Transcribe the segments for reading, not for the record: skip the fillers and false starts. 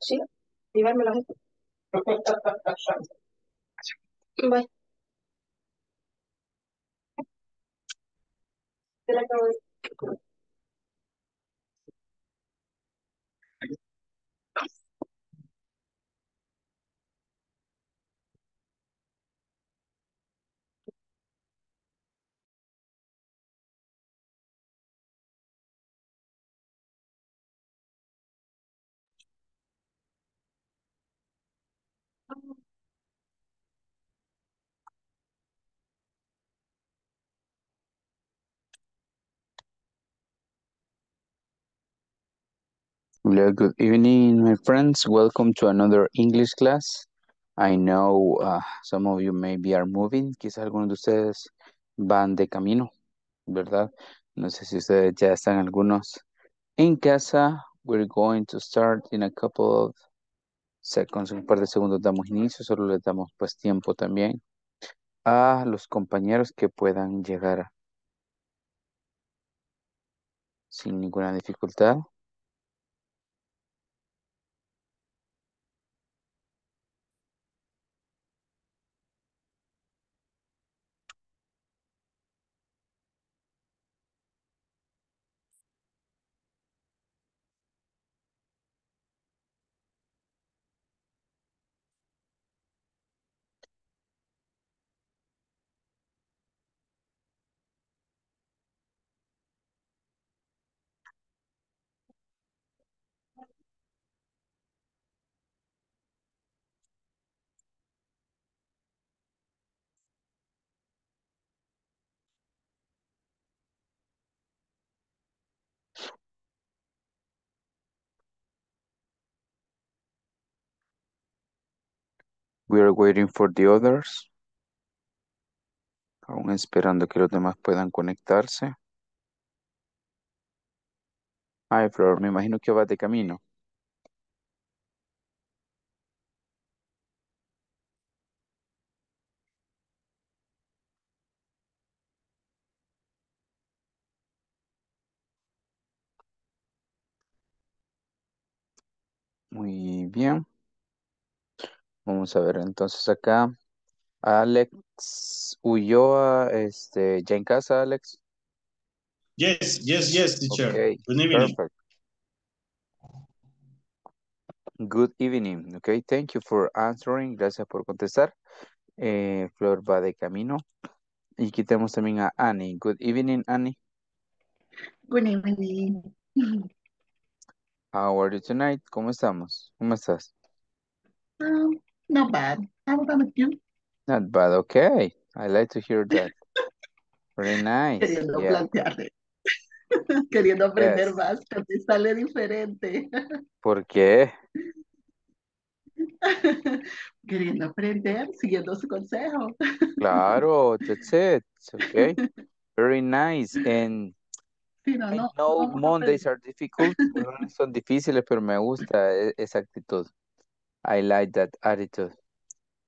Sí, llevarme la gente. Bye. Te la acabo de... Hello, good evening, my friends. Welcome to another English class. I know some of you maybe are moving. Quizás algunos de ustedes van de camino, ¿verdad? No sé si ustedes ya están algunos en casa. We're going to start in a couple of seconds. Un par de segundos damos inicio. Solo les damos pues tiempo también a los compañeros que puedan llegar sin ninguna dificultad. We are waiting for the others. Aún esperando que los demás puedan conectarse. Ay, Flor, me imagino que vas de camino. Muy bien. Vamos a ver entonces acá. Alex Ulloa, ¿ya en casa, Alex? Yes, teacher. Okay. Good evening. Perfect. Good evening. Okay, thank you for answering. Gracias por contestar. Flor va de camino. Y quitemos también a Annie. Good evening, Annie. Good evening. How are you tonight? ¿Cómo estamos? ¿Cómo estás? Not bad. How about you? Not bad. Okay. I like to hear that. Very nice. Queriendo plantearle. Queriendo aprender más, pero te sale diferente. ¿Por qué? Queriendo aprender, siguiendo su consejo. Claro, that's it. Okay. Very nice. And sí, no, Mondays are difficult. Son difíciles, pero me gusta esa actitud. I like that attitude.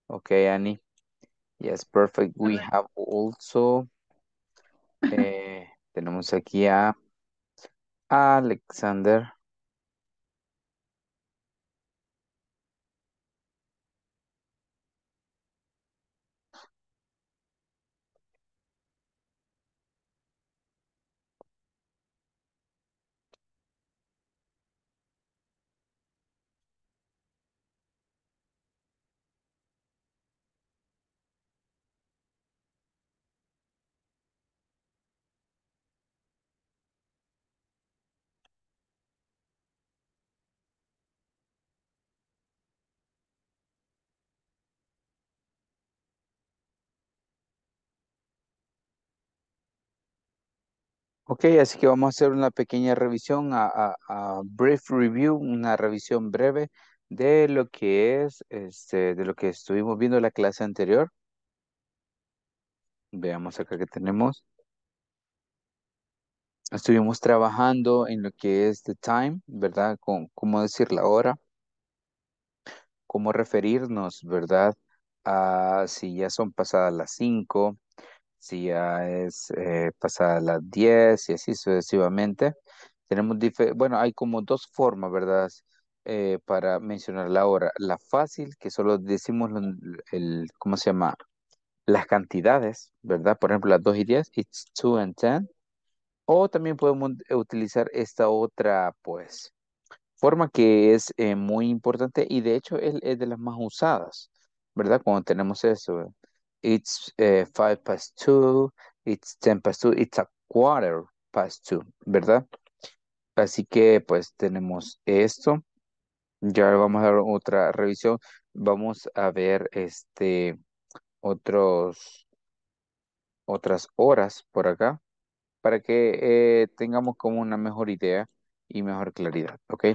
Okay, Annie. Yes, perfect. We have also Tenemos aquí a Alexander. Ok, así que vamos a hacer una pequeña revisión, a brief review, una revisión breve de lo que es, de lo que estuvimos viendo en la clase anterior. Veamos acá que tenemos. Estuvimos trabajando en lo que es the time, ¿verdad? Con cómo decir la hora, cómo referirnos, ¿verdad? A si ya son pasadas las 5. Si ya es pasada las 10 y así sucesivamente. Tenemos, bueno, hay como dos formas, ¿verdad? Para mencionar la hora. La fácil, que solo decimos ¿cómo se llama? Las cantidades, ¿verdad? Por ejemplo, las 2 y 10, it's 2 and 10. O también podemos utilizar esta otra, pues, forma que es muy importante y de hecho es de las más usadas, ¿verdad? Cuando tenemos eso, ¿verdad? It's 5 past 2, it's 10 past 2, it's a quarter past 2, ¿verdad? Así que pues tenemos esto. Ya vamos a dar otra revisión. Vamos a ver otras horas por acá para que tengamos como una mejor idea y mejor claridad, ¿ok?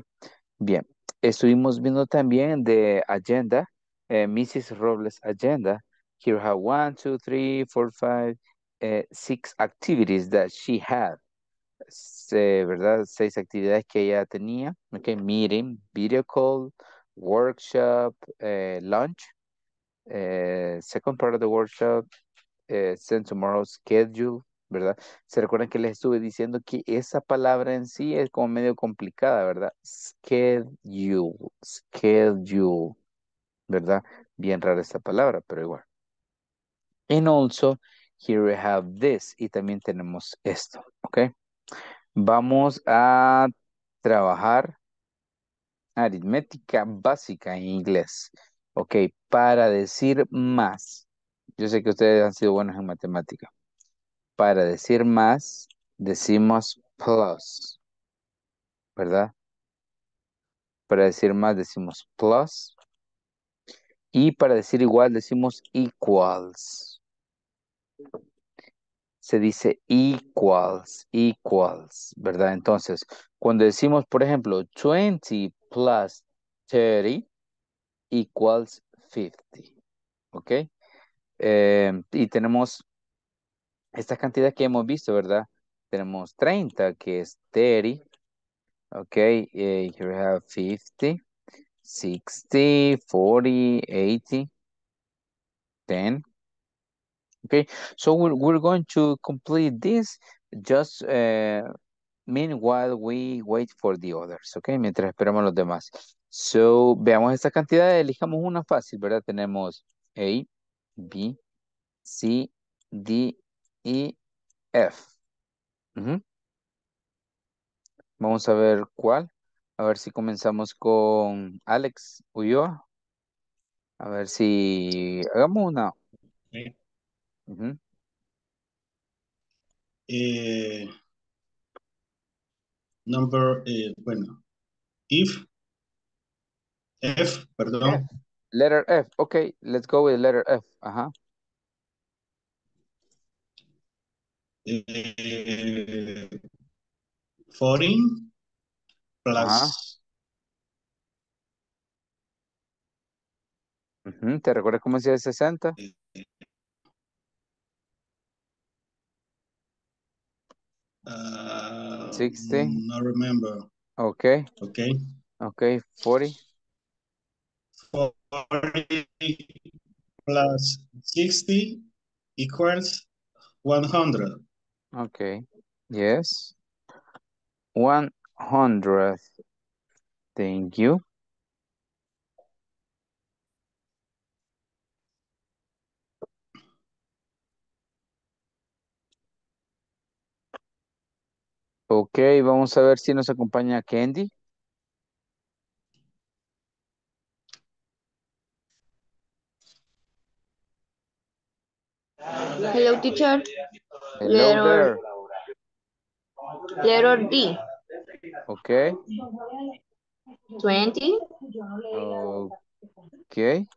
Bien, estuvimos viendo también de agenda, Mrs. Robles agenda. Here are 1, 2, 3, 4, 5, 6 activities that she had. ¿Verdad? 6 actividades que ella tenía. Okay, meeting, video call, workshop, lunch. Second part of the workshop, send tomorrow's schedule, ¿verdad? Se recuerdan que les estuve diciendo que esa palabra en sí es como medio complicada, ¿verdad? Schedule, schedule, ¿verdad? Bien rara esta palabra, pero igual. And also, here we have this. Y también tenemos esto, ¿ok? Vamos a trabajar aritmética básica en inglés, ¿ok? Para decir más. Yo sé que ustedes han sido buenos en matemática. Para decir más, decimos plus, ¿verdad? Para decir más, decimos plus. Y para decir igual, decimos equals. Se dice equals, equals, ¿verdad? Entonces, cuando decimos, por ejemplo, 20 plus 30 equals 50, ¿ok? Y tenemos estas cantidades que hemos visto, ¿verdad? Tenemos 30, que es 30, ¿ok? Here we have 50. 60, 40, 80, 10. Okay, so we're going to complete this just meanwhile we wait for the others, okay, mientras esperamos los demás. So, veamos esta cantidad, elijamos una fácil, ¿verdad? Tenemos A, B, C, D, E, F. Vamos a ver cuál. A ver si comenzamos con Alex Ulloa. A ver si hagamos una. Sí. Number, bueno. F, perdón. F. Letter F. Okay, let's go with letter F. Ajá. Foreign. Plus. ¿Te recuerdas cómo decía 60? No remember. Okay. Okay. Okay, 40. 40 plus 60 equals 100. Okay. Yes. 100. Thank you. Ok, vamos a ver si nos acompaña Candy. Hello, teacher. Hello there. Letter D. Okay. 20. Okay.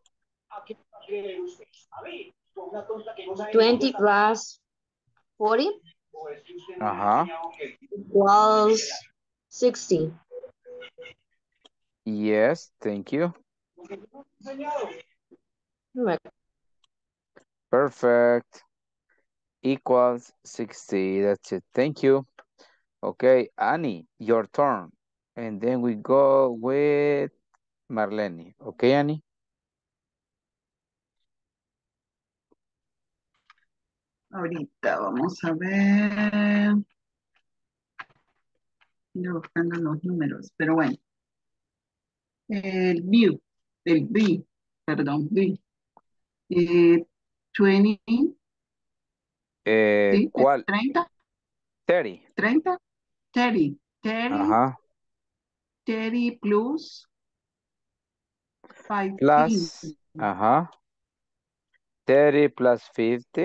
20 plus 40. Uh-huh. Equals 60. Yes, thank you. Perfect. Equals 60. That's it. Thank you. Okay, Annie, your turn. And then we go with Marleni. Okay, Annie? Ahorita vamos a ver. Estoy buscando los números, pero bueno. El B. 20. Sí, ¿cuál? 30. 30. 30. 30. 30. Ajá. 30 plus 15. Plus, ajá. 30 plus 50. Plus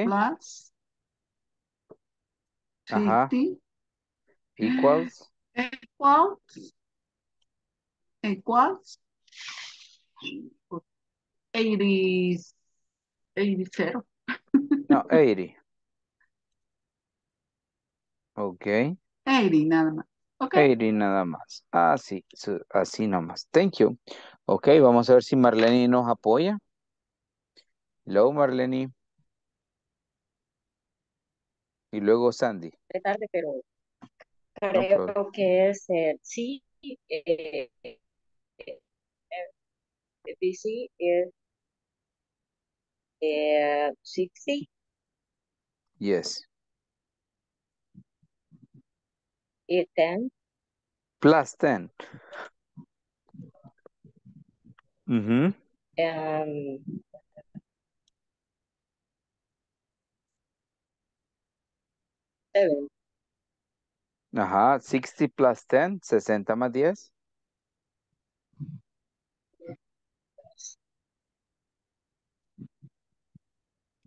50. Ajá. Equals. Equals. 80. No, 80. Ok. 80 nada más. Okay. 80 nada más. Así, así nomás. Thank you. Ok, vamos a ver si Marleni nos apoya. Hello, Marleni. Y luego Sandy. Es tarde, pero creo no, que es sí. BC es 60. Yes. 10. Plus 10. Mm-hmm. 7. Ajá, 60 plus 10, 60 más 10.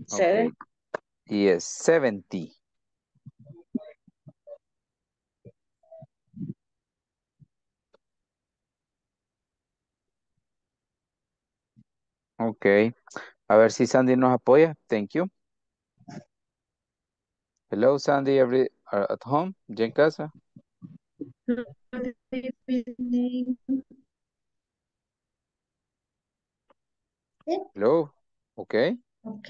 7. Okay. Yes, 70. Ok, a ver si Sandy nos apoya. Thank you. Hello, Sandy, at home, ya en casa. Hello, ok. Ok,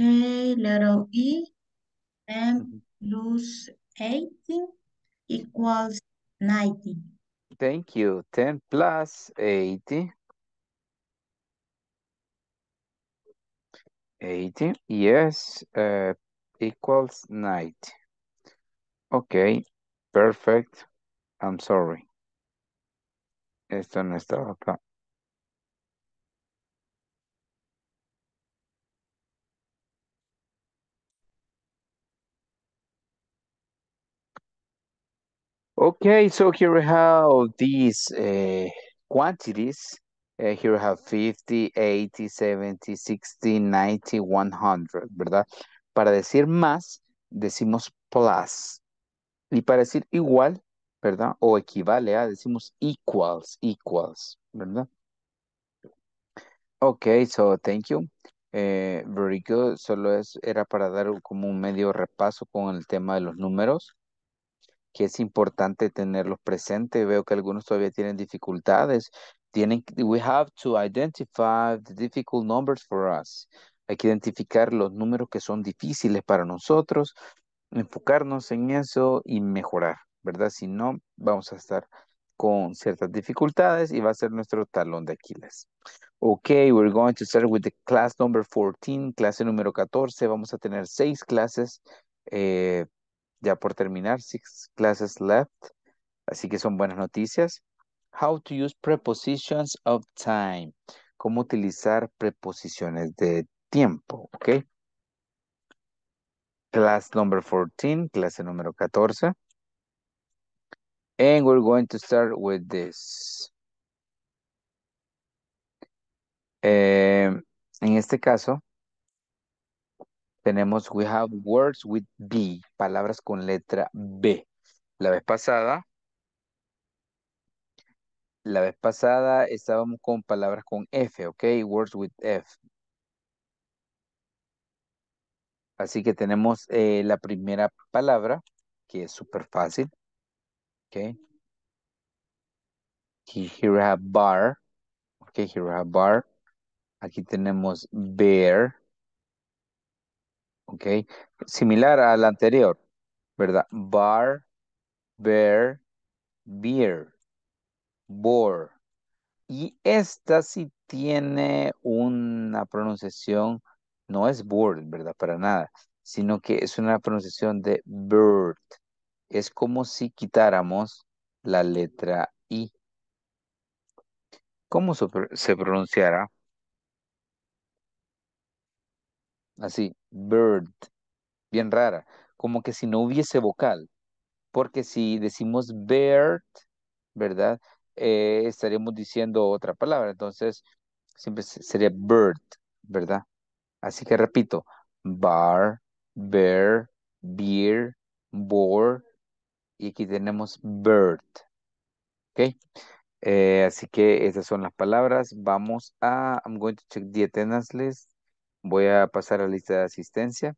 letter E, M plus 80 equals 90. Thank you, 10 plus 80. 80, yes, equals 90. Okay, perfect. I'm sorry. Esto no estaba acá. Okay, so here we have these quantities. Here we have 50, 80, 70, 60, 90, 100, ¿verdad? Para decir más, decimos plus. Y para decir igual, ¿verdad? O equivale a, decimos equals, ¿verdad? Ok, so thank you. Very good. Solo era para dar como un medio repaso con el tema de los números, que es importante tenerlos presentes. Veo que algunos todavía tienen dificultades. We have to identify the difficult numbers for us. Hay que identificar los números que son difíciles para nosotros, enfocarnos en eso y mejorar, ¿verdad? Si no, vamos a estar con ciertas dificultades y va a ser nuestro talón de Aquiles. Okay, we're going to start with the class number 14, clase número 14. Vamos a tener 6 clases Ya por terminar, 6 classes left. Así que son buenas noticias. How to use prepositions of time. Cómo utilizar preposiciones de tiempo, ¿ok? Class number 14, clase número 14. And we're going to start with this. En este caso, tenemos we have words with B, palabras con letra B. La vez pasada estábamos con palabras con F, ¿ok? Words with F. Así que tenemos la primera palabra, que es súper fácil. Ok. Here we have bar. Ok, here we have bar. Aquí tenemos bear. Ok. Similar a la anterior, ¿verdad? Bar, bear, beer, bore. Y esta sí tiene una pronunciación, no es bird, ¿verdad? Para nada, sino que es una pronunciación de bird. Es como si quitáramos la letra I. ¿Cómo se pronunciará? Así, bird. Bien rara. Como que si no hubiese vocal. Porque si decimos bird, ¿verdad? Estaríamos diciendo otra palabra. Entonces, siempre sería bird, ¿verdad? Así que repito. Bar, bear, beer, bore. Y aquí tenemos bird. Ok. Así que esas son las palabras. Vamos a... I'm going to check the attendance list. Voy a pasar a la lista de asistencia.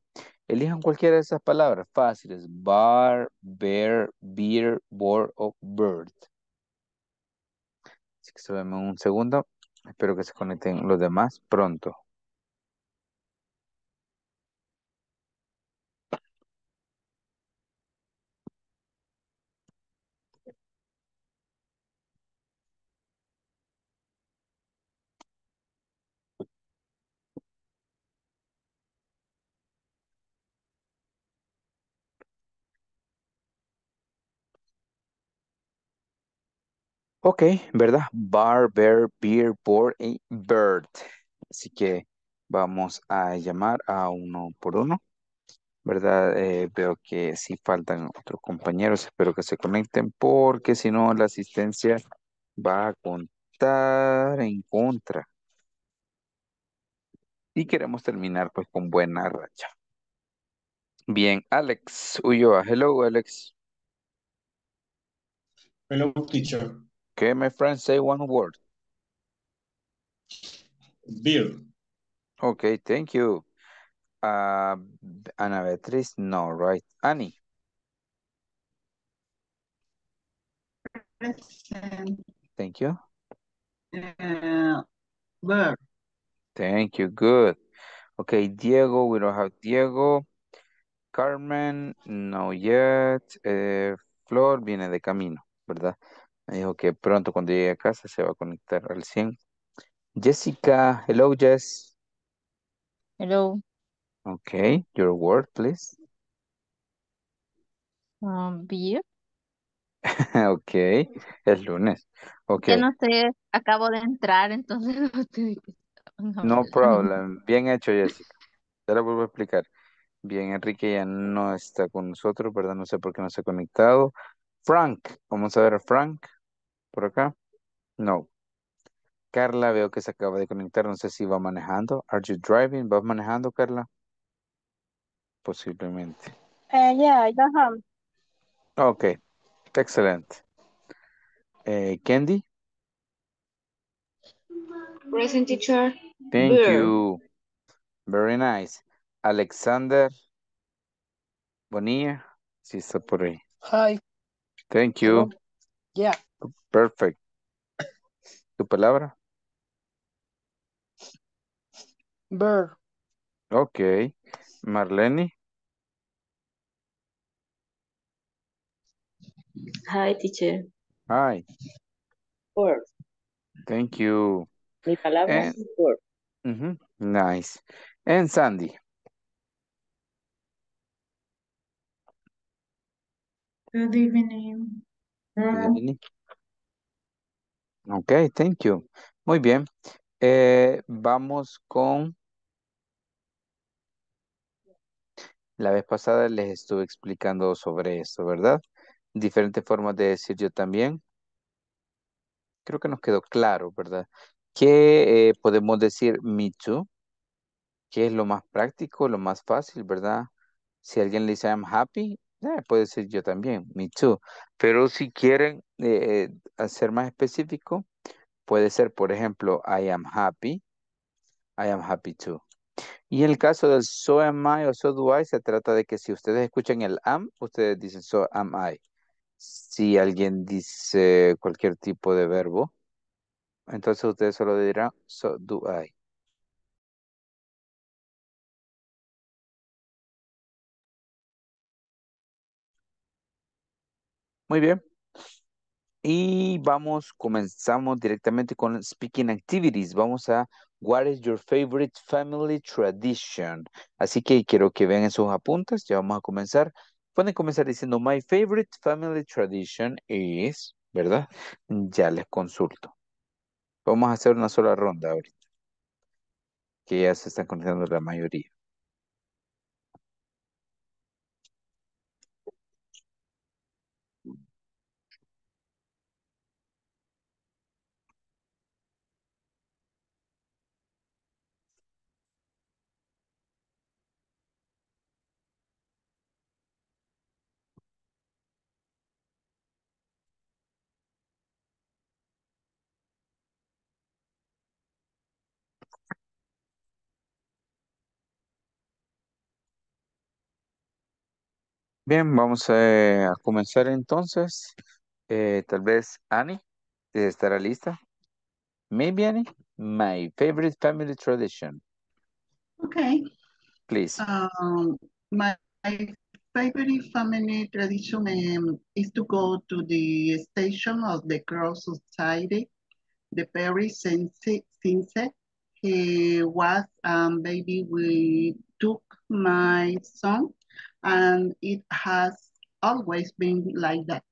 Elijan cualquiera de esas palabras fáciles. Bar, bear, beer, bore o bird. Así que se ven un segundo. Espero que se conecten los demás pronto. Ok, ¿verdad? Bar, bear, beer, board y bird. Así que vamos a llamar a uno por uno, ¿verdad? Veo que sí faltan otros compañeros. Espero que se conecten porque si no la asistencia va a contar en contra. Y queremos terminar pues con buena racha. Bien, Alex Ulloa. Hello, Alex. Hello, teacher. Okay, my friend, say one word. Beer. Okay, thank you. Ana Beatrice, no, right? Annie. Thank you. Beer. Thank you, good. Okay, Diego, we don't have Diego. Carmen, no yet. Flor viene de camino, ¿verdad? Me dijo que pronto cuando llegue a casa se va a conectar al 100. Jessica, hello, Jess. Hello. Okay, your word, please. Beer. Okay, es lunes. Okay. Yo no sé, acabo de entrar, entonces no estoy... No problem. Bien hecho, Jessica. Ya la vuelvo a explicar. Bien, Enrique ya no está con nosotros, ¿verdad? No sé por qué no se ha conectado. Frank, vamos a ver a Frank. Por acá. No. Carla, veo que se acaba de conectar. No sé si va manejando. Are you driving? ¿Vas manejando, Carla? Posiblemente. Yeah, I go home. Ok. Excelente. Candy. Present, teacher. Thank you. Very nice. Alexander Bonilla. Sí, está por ahí. Hi. Thank you. Yeah. Perfect. ¿Tu palabra? Bird. Okay. Marleni. Hi, teacher. Hi. Bird. Thank you. Mi palabra es bird. Nice. And Sandy. Good evening. Mm, Marleni. Ok, thank you. Muy bien. Vamos con, la vez pasada les estuve explicando sobre esto, ¿verdad? Diferentes formas de decir yo también. Creo que nos quedó claro, ¿verdad? Que podemos decir me too, que es lo más práctico, lo más fácil, ¿verdad? Si alguien le dice I'm happy, puede decir yo también, me too. Pero si quieren hacer más específico, puede ser, por ejemplo, I am happy too. Y en el caso del so am I o so do I, se trata de que si ustedes escuchan el am, ustedes dicen so am I. Si alguien dice cualquier tipo de verbo, entonces ustedes solo dirán so do I. Muy bien. Y comenzamos directamente con speaking activities. Vamos a what is your favorite family tradition? Así que quiero que vean esos apuntes. Ya vamos a comenzar. Pueden comenzar diciendo my favorite family tradition is, ¿verdad? Ya les consulto. Vamos a hacer una sola ronda ahorita, que ya se están conectando la mayoría. Bien, vamos a comenzar entonces. Tal vez Annie estará lista. Maybe Annie, my favorite family tradition, Okay. please. My favorite family tradition is to go to the station of the Cross Society. The Paris since he was baby, we took my son, and it has always been like that.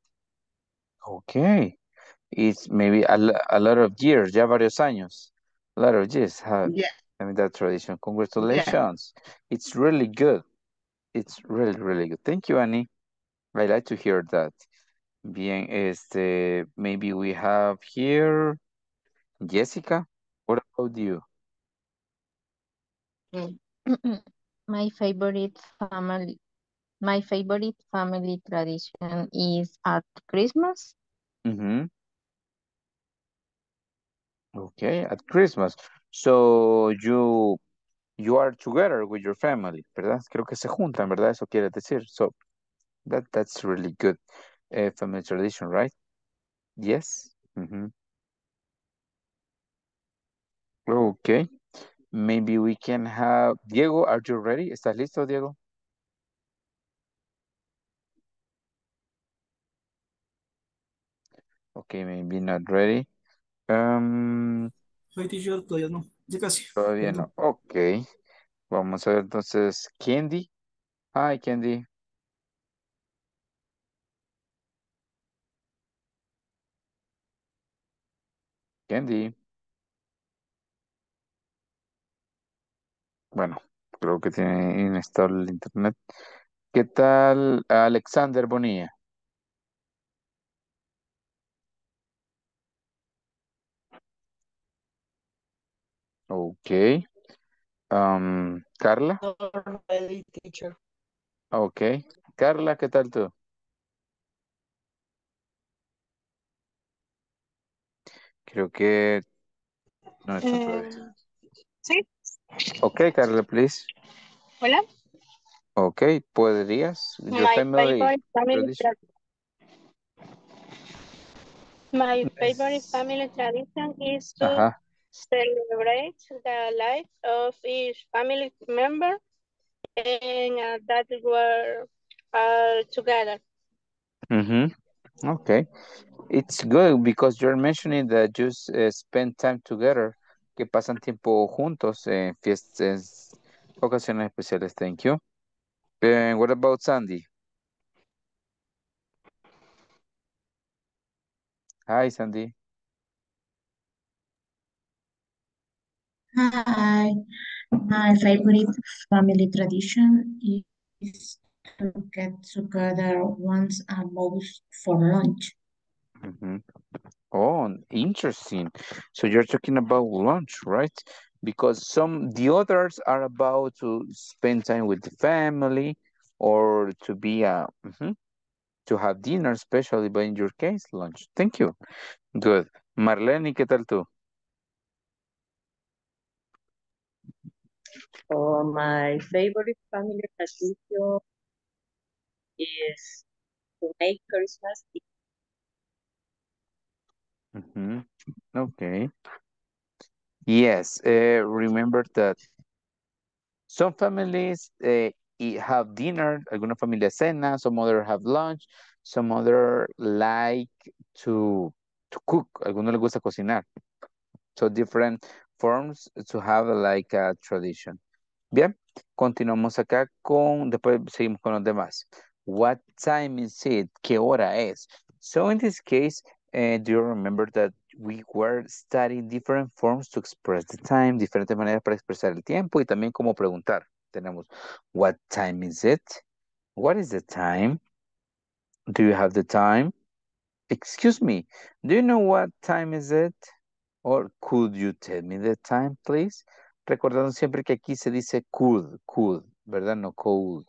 Okay. It's maybe a lot of years, ya varios años. A lot of years have Yeah, that tradition. yeah. Congratulations. It's really good. It's really, really good. Thank you, Annie. I like to hear that. Bien, maybe we have here Jessica. What about you? Okay. My favorite family, tradition is at Christmas. Mm-hmm. Okay, at Christmas. So you are together with your family, ¿verdad? Creo que se juntan, ¿verdad? Eso quiere decir. So that's really good family tradition, right? Yes. Okay. Maybe we can have Diego. Are you ready? ¿Estás listo, Diego? Okay, maybe not ready. Um, Soy teacher, todavía no. Ya casi. Todavía no. Perdón. Okay. Vamos a ver entonces Candy. Hi, Candy. Candy. Bueno, creo que tiene inestable el internet. ¿Qué tal Alexander Bonilla? Okay. Carla. Not ready, teacher. Okay. Carla, ¿qué tal tú? Creo que no está todavía. Sí, Okay, Carla, please. hola. Okay, ¿podrías? Your My family favorite family tradition. tra- My favorite family tradition is to Ajá. celebrate the life of each family member, and that we're all together. Okay. It's good because you're mentioning that you spend time together, que pasan tiempo juntos en fiestas, ocasiones especiales. Thank you. What about Sandy? Hi, Sandy. Hi, my favorite family tradition is to get together once a month for lunch. hmm Oh, interesting. So you're talking about lunch, right? Because the others are about to spend time with the family or to be to have dinner, especially, but in your case, lunch. Thank you. Good. Marleni, ¿qué tal tú? Oh, my favorite family tradition is to make Christmas Eve. hmm Okay. Yes, remember that some families have dinner, alguna familia cena, some other have lunch, some other like to cook, alguno le gusta cocinar. So different forms to have like a tradition. Bien, continuamos acá después seguimos con los demás. What time is it? ¿Qué hora es? So in this case, do you remember that we were studying different forms to express the time, diferentes maneras para expresar el tiempo y también cómo preguntar. Tenemos, what time is it? What is the time? Do you have the time? Excuse me, do you know what time is it? Or could you tell me the time, please? Recordando siempre que aquí se dice could, ¿verdad? No cold.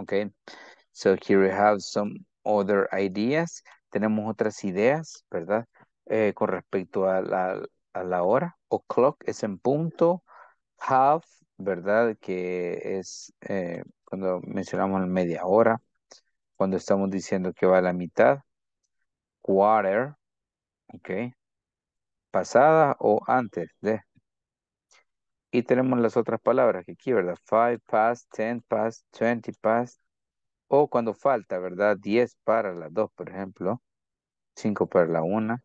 Okay, so here we have some other ideas. Tenemos otras ideas, ¿verdad? Con respecto a la hora. O'clock es en punto. Half, ¿verdad? Que es cuando mencionamos media hora. Cuando estamos diciendo que va a la mitad. Quarter, ok. Pasada o antes de. Y tenemos las otras palabras que aquí, ¿verdad? 5 past, 10 past, 20 past. O cuando falta, ¿verdad? 10 para las 2, por ejemplo. 5 para la 1.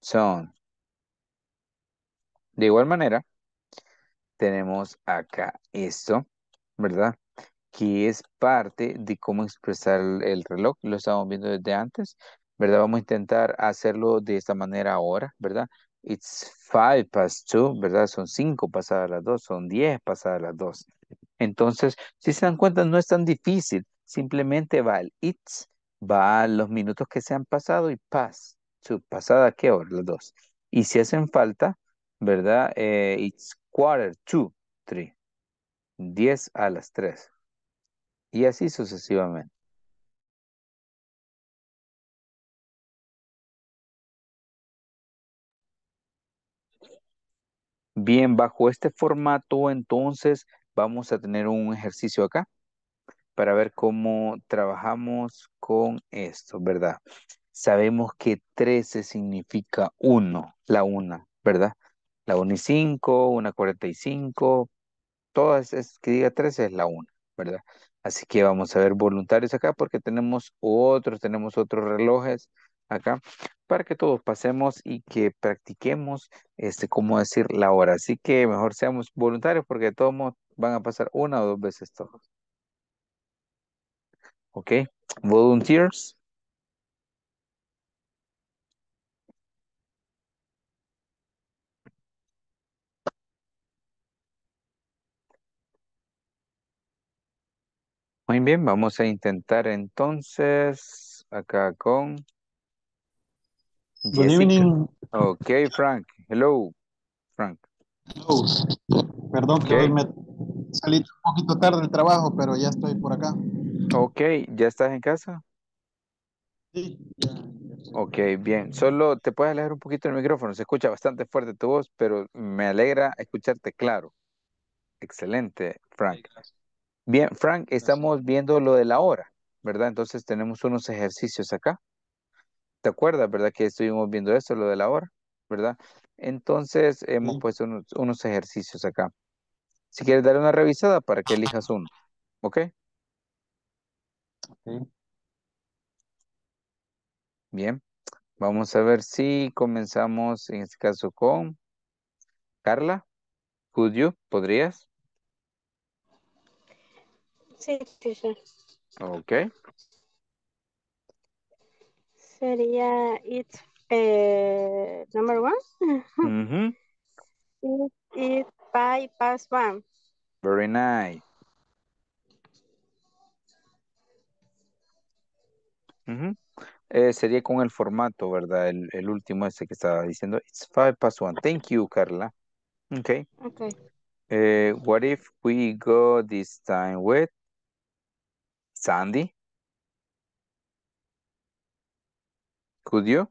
Son. De igual manera, tenemos acá esto, ¿verdad? Que es parte de cómo expresar el reloj. Lo estamos viendo desde antes, ¿verdad? Vamos a intentar hacerlo de esta manera ahora, ¿verdad? It's 5 past 2, ¿verdad? Son 5 pasadas las 2, son 10 pasadas las 2. Entonces, si se dan cuenta, no es tan difícil. Simplemente va el it's, va a los minutos que se han pasado y past 2, pasada qué hora, las 2. Y si hacen falta, ¿verdad? It's quarter to 3, 10 a las 3. Y así sucesivamente. Bien, bajo este formato, entonces, vamos a tener un ejercicio acá para ver cómo trabajamos con esto, ¿verdad? Sabemos que 13 significa 1, la 1, ¿verdad? La 1 y 5, 1:45, todas es que diga 13 es la 1, ¿verdad? Así que vamos a ver voluntarios acá porque tenemos otros relojes acá, para que todos pasemos y que practiquemos, cómo decir la hora. Así que mejor seamos voluntarios porque todos van a pasar una o dos veces todos. Ok, volunteers. Muy bien, vamos a intentar entonces acá con... Jessica. Good evening. Okay, Frank. Hello, Frank. Hello. Perdón que hoy me salí un poquito tarde del trabajo, pero ya estoy por acá. Okay, ¿ya estás en casa? Sí. Okay, bien. Solo te puedes alejar un poquito del micrófono. Se escucha bastante fuerte tu voz, pero me alegra escucharte claro. Excelente, Frank. Bien, Frank, estamos viendo lo de la hora, ¿verdad? Entonces tenemos unos ejercicios acá. ¿Te acuerdas, verdad? Que estuvimos viendo esto, lo de la hora, ¿verdad? Entonces hemos puesto unos ejercicios acá. Si quieres dar una revisada para que elijas uno, ¿ok? Ok. Bien, vamos a ver si comenzamos en este caso con Carla. Could you? ¿Podrías? Sí. Ok. sería it's number one. Mm-hmm. It by past one. Very nice. Uh-huh. Sería con el formato, ¿verdad? El último ese que estaba diciendo. It's 5 past 1. Thank you, Carla. Okay. Okay. What if we go this time with Sandy? Could you?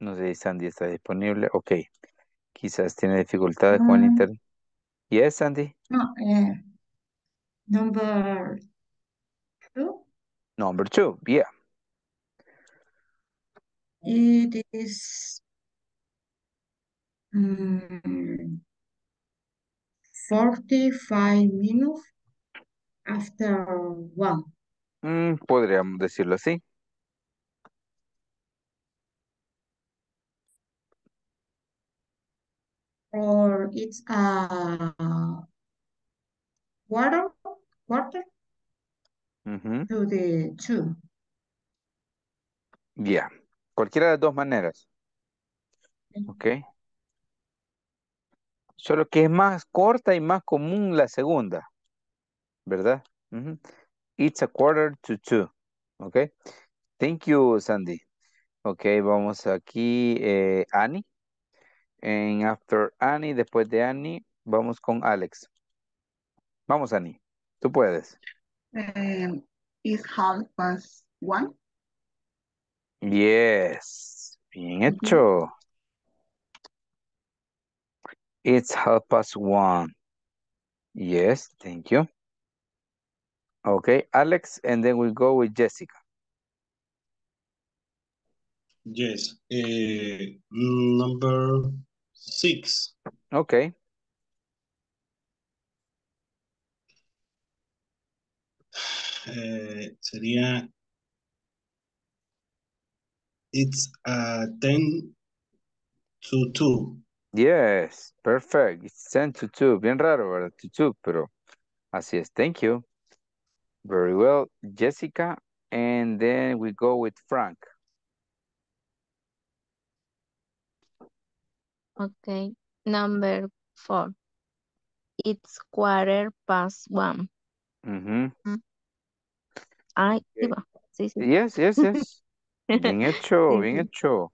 No sé si Sandy está disponible. Ok. Quizás tiene dificultades con el internet. Yes, Sandy. No, number two. Number two, yeah. It is 45 minutes after one. Podríamos decirlo así. Or it's a quarter to the two. Yeah. Cualquiera de las dos maneras. Ok. Solo que es más corta y más común la segunda. ¿Verdad? Uh-huh. It's a quarter to two. Ok. Thank you, Sandy. Ok, vamos aquí. Annie. And after Annie, después de Annie, vamos con Alex. Vamos, Annie. Tú puedes. It's 1:30. Yes. Bien hecho. It's 1:30. Yes, thank you. Okay, Alex, and then we go with Jessica. Yes. Number 6. Okay. Sería it's 10 to 2. Yes, perfect. It's 10 to 2. Bien raro, ¿verdad? To 2, pero así es. Thank you. Very well, Jessica. And then we go with Frank. Okay, number 4. It's 1:15. Mm-hmm. Ahí va. Sí. Yes. Bien hecho, bien hecho.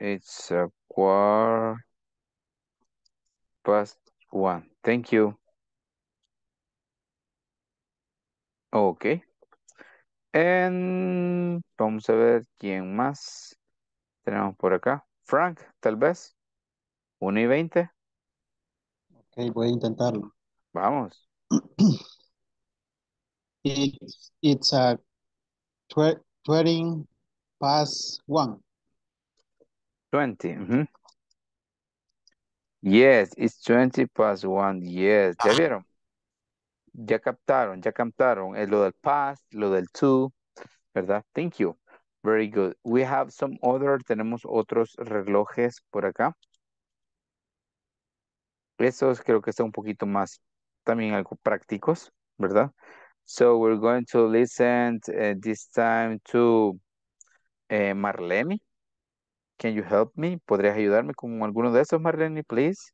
It's 1:15. Thank you. Okay. And vamos a ver quién más tenemos por acá. Frank, tal vez. 1:20. Ok, voy a intentarlo. Vamos. It's 20 past 1. 20. Uh-huh. Yes, it's 20 past 1. Yes, ¿ya vieron? Ya captaron. Es lo del past, lo del to, ¿verdad? Thank you. Very good. We have some other, tenemos otros relojes por acá. Esos creo que están un poquito más, también algo prácticos, ¿verdad? So we're going to listen this time to Marleni. Can you help me? ¿Podrías ayudarme con alguno de esos, Marleni, please?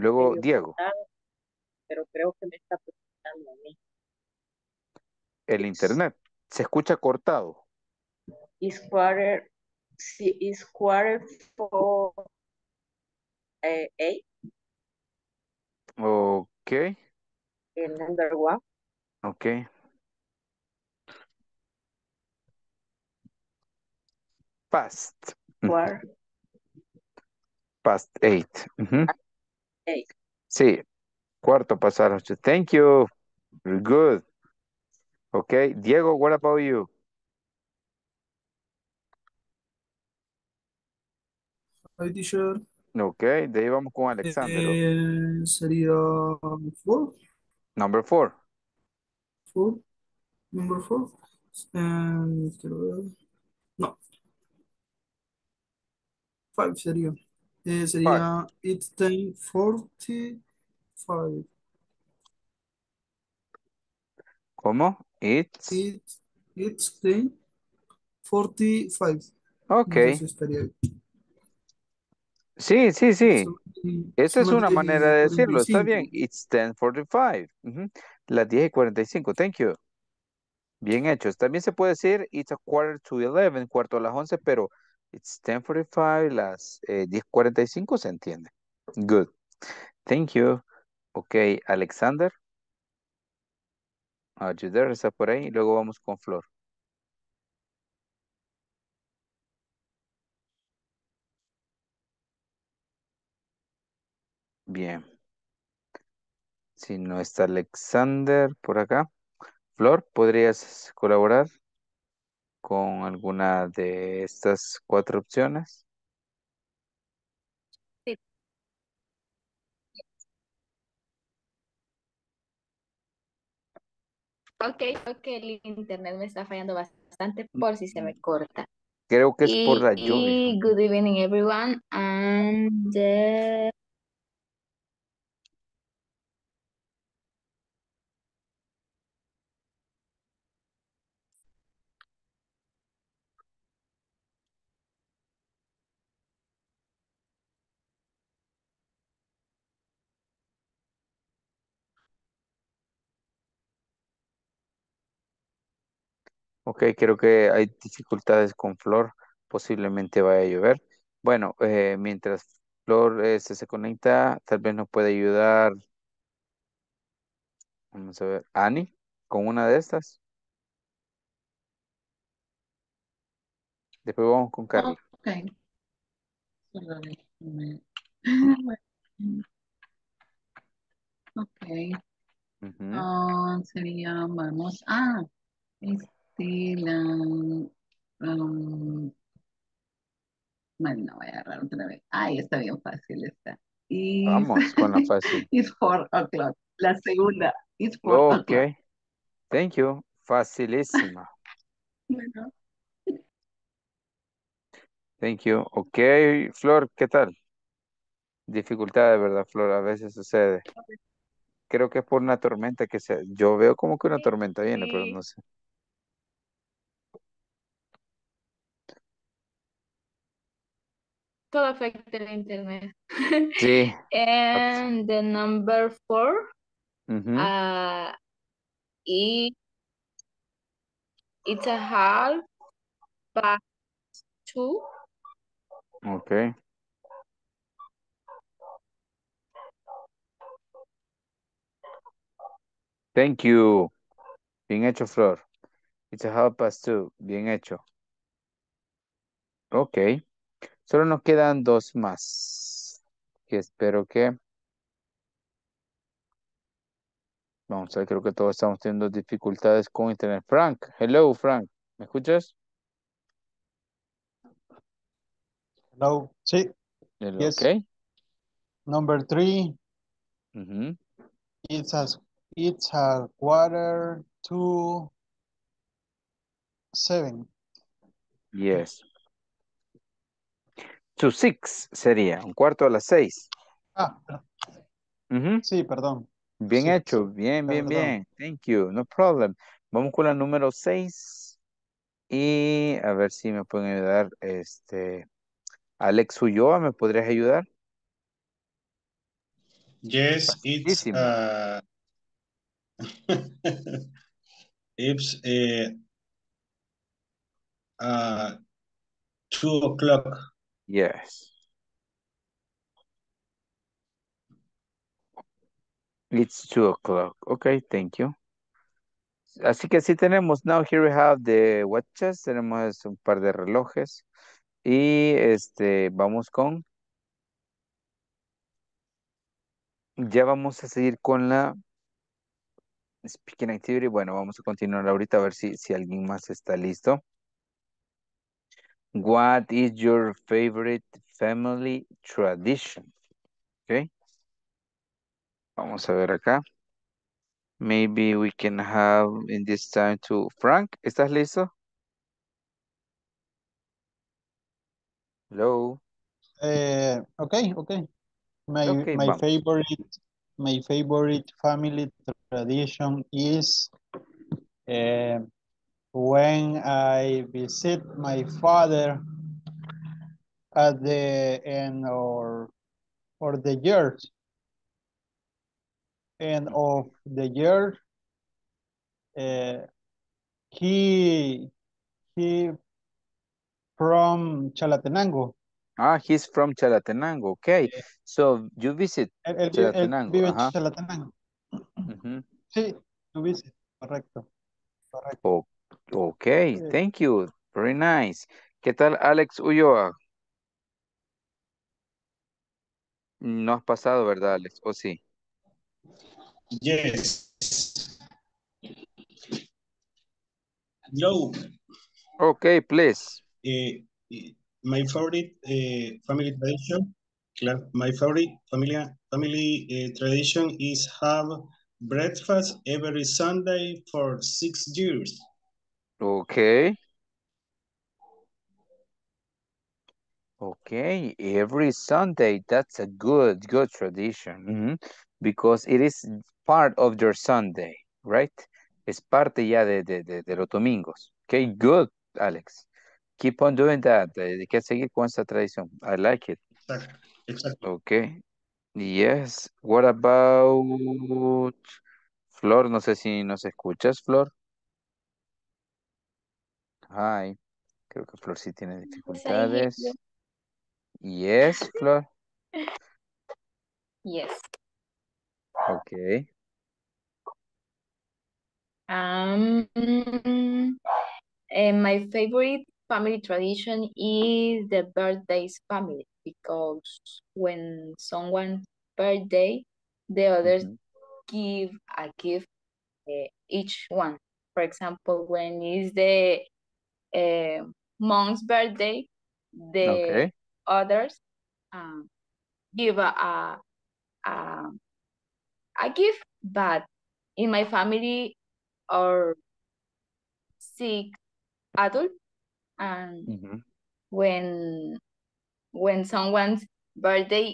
Luego, Diego. Pero creo que me está preguntando a mí. El internet. Se escucha cortado. Is quarter for 8. Okay. And number 1. Okay. Past. Quarter. Past 8. Mm-hmm. 8. Sí. 8:15. Thank you. Very good. Okay. Diego, what about you? Hi, teacher. Ok, de ahí vamos con Alexander. Sería 4. Number 4. 4. Number 4. Quiero ver. No. 5 sería. Sería, it's 10:45. ¿Cómo? It's 10:45. Ok. Sí, sí, sí. Esa es una manera de decirlo. Está bien. It's 10:45. Las 10:45. Thank you. Bien hechos. También se puede decir it's a 10:45, 10:45 a las 11, pero it's 10:45, las 10:45 se entiende. Good. Thank you. Ok, Alexander. Ayudar, está por ahí. Y luego vamos con Flor. Bien. Si no está Alexander por acá. Flor, ¿podrías colaborar con alguna de estas cuatro opciones? Sí. Ok, creo que el internet me está fallando bastante por si se me corta. Creo que es por la lluvia. Good evening everyone. And ok, creo que hay dificultades con Flor, posiblemente vaya a llover. Bueno, mientras Flor se conecta, tal vez nos puede ayudar, vamos a ver, Annie, con una de estas. Después vamos con Carla. Ok. Ok. Sería, vamos, sí, no voy a agarrar otra vez. Ay, está bien fácil esta. Vamos con la fácil. It's 4 o'clock. La segunda. It's 4 o'clock. Ok. Thank you. Facilísima. Bueno. Thank you. Ok, Flor, ¿qué tal? Dificultad de verdad, Flor. A veces sucede. Creo que es por una tormenta que se... Yo veo como que una tormenta viene, pero no sé. Todo afecta el internet. Sí. And the number 4. It's 2:30. Okay. Thank you. Bien hecho, Flor. It's 2:30. Bien hecho. Okay. Solo nos quedan dos más. Que espero que... Vamos a ver, creo que todos estamos teniendo dificultades con internet. Frank, hello, Frank. ¿Me escuchas? Hello, sí. Hello. Yes. Okay. Number 3. It's a 7:15. Yes. 6 sería, 1:15 a las 6. Sí, perdón. Bien hecho, bien. Thank you, no problem. Vamos con la número 6. Y a ver si me pueden ayudar. Alex Ulloa, ¿me podrías ayudar? Yes, it's 2:00. Yes. It's 2:00. Okay, thank you. Así que sí tenemos, now here we have the watches, tenemos un par de relojes y vamos con, ya vamos a seguir con la speaking activity. Bueno, vamos a continuar ahorita a ver si alguien más está listo. What is your favorite family tradition? Okay. Vamos a ver acá. Maybe we can have in this time to Frank. ¿Estás listo? Hello. Okay. My favorite family tradition is when I visit my father at the end or the years end of the year. He from Chalatenango. Ah, he's from Chalatenango. Okay, so you visit Chalatenango. Vive en Chalatenango. Sí, you visit. Correcto. Oh, okay, thank you. Very nice. ¿Qué tal Alex Ulloa? No has pasado, ¿verdad, Alex? ¿O sí? Yes. Hello. Okay, please. My favorite family tradition. My favorite family tradition is have breakfast every Sunday for 6 years. Okay. Okay, every Sunday. That's a good tradition. Because it is part of your Sunday, right? Es parte ya de los domingos. Okay, good, Alex. Keep on doing that. Hay que seguir con esta tradición. I like it. Exactly. Okay. Yes. What about Flor? No sé si nos escuchas, Flor. Hi. Creo que Flor sí tiene dificultades. Yes, Flor. Yes. Okay. My favorite family tradition is the birthdays family, because when someone's birthday, the others give a gift each one. For example, when is the mom's birthday, the others give a gift, but in my family are 6 adults, and when someone's birthday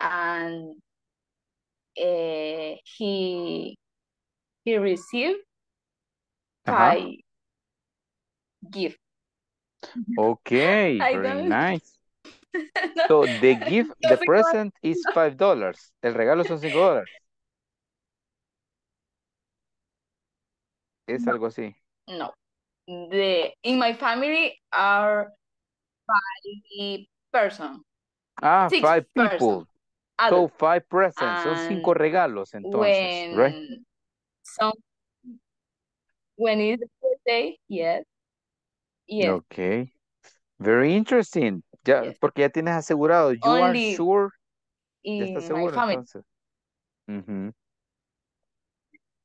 and he received 5 gifts. Okay, very nice. So the gift, the present is $5. El regalo son $5. Es algo así. No. In my family are 5 persons. Ah, 5 people. Adult. So 5 presents. And son 5 regalos entonces, right? So when is the birthday? Yes. Yes. Okay. Very interesting. Ya, yes. Porque ya tienes asegurado. You Only are sure. Ya está seguro entonces.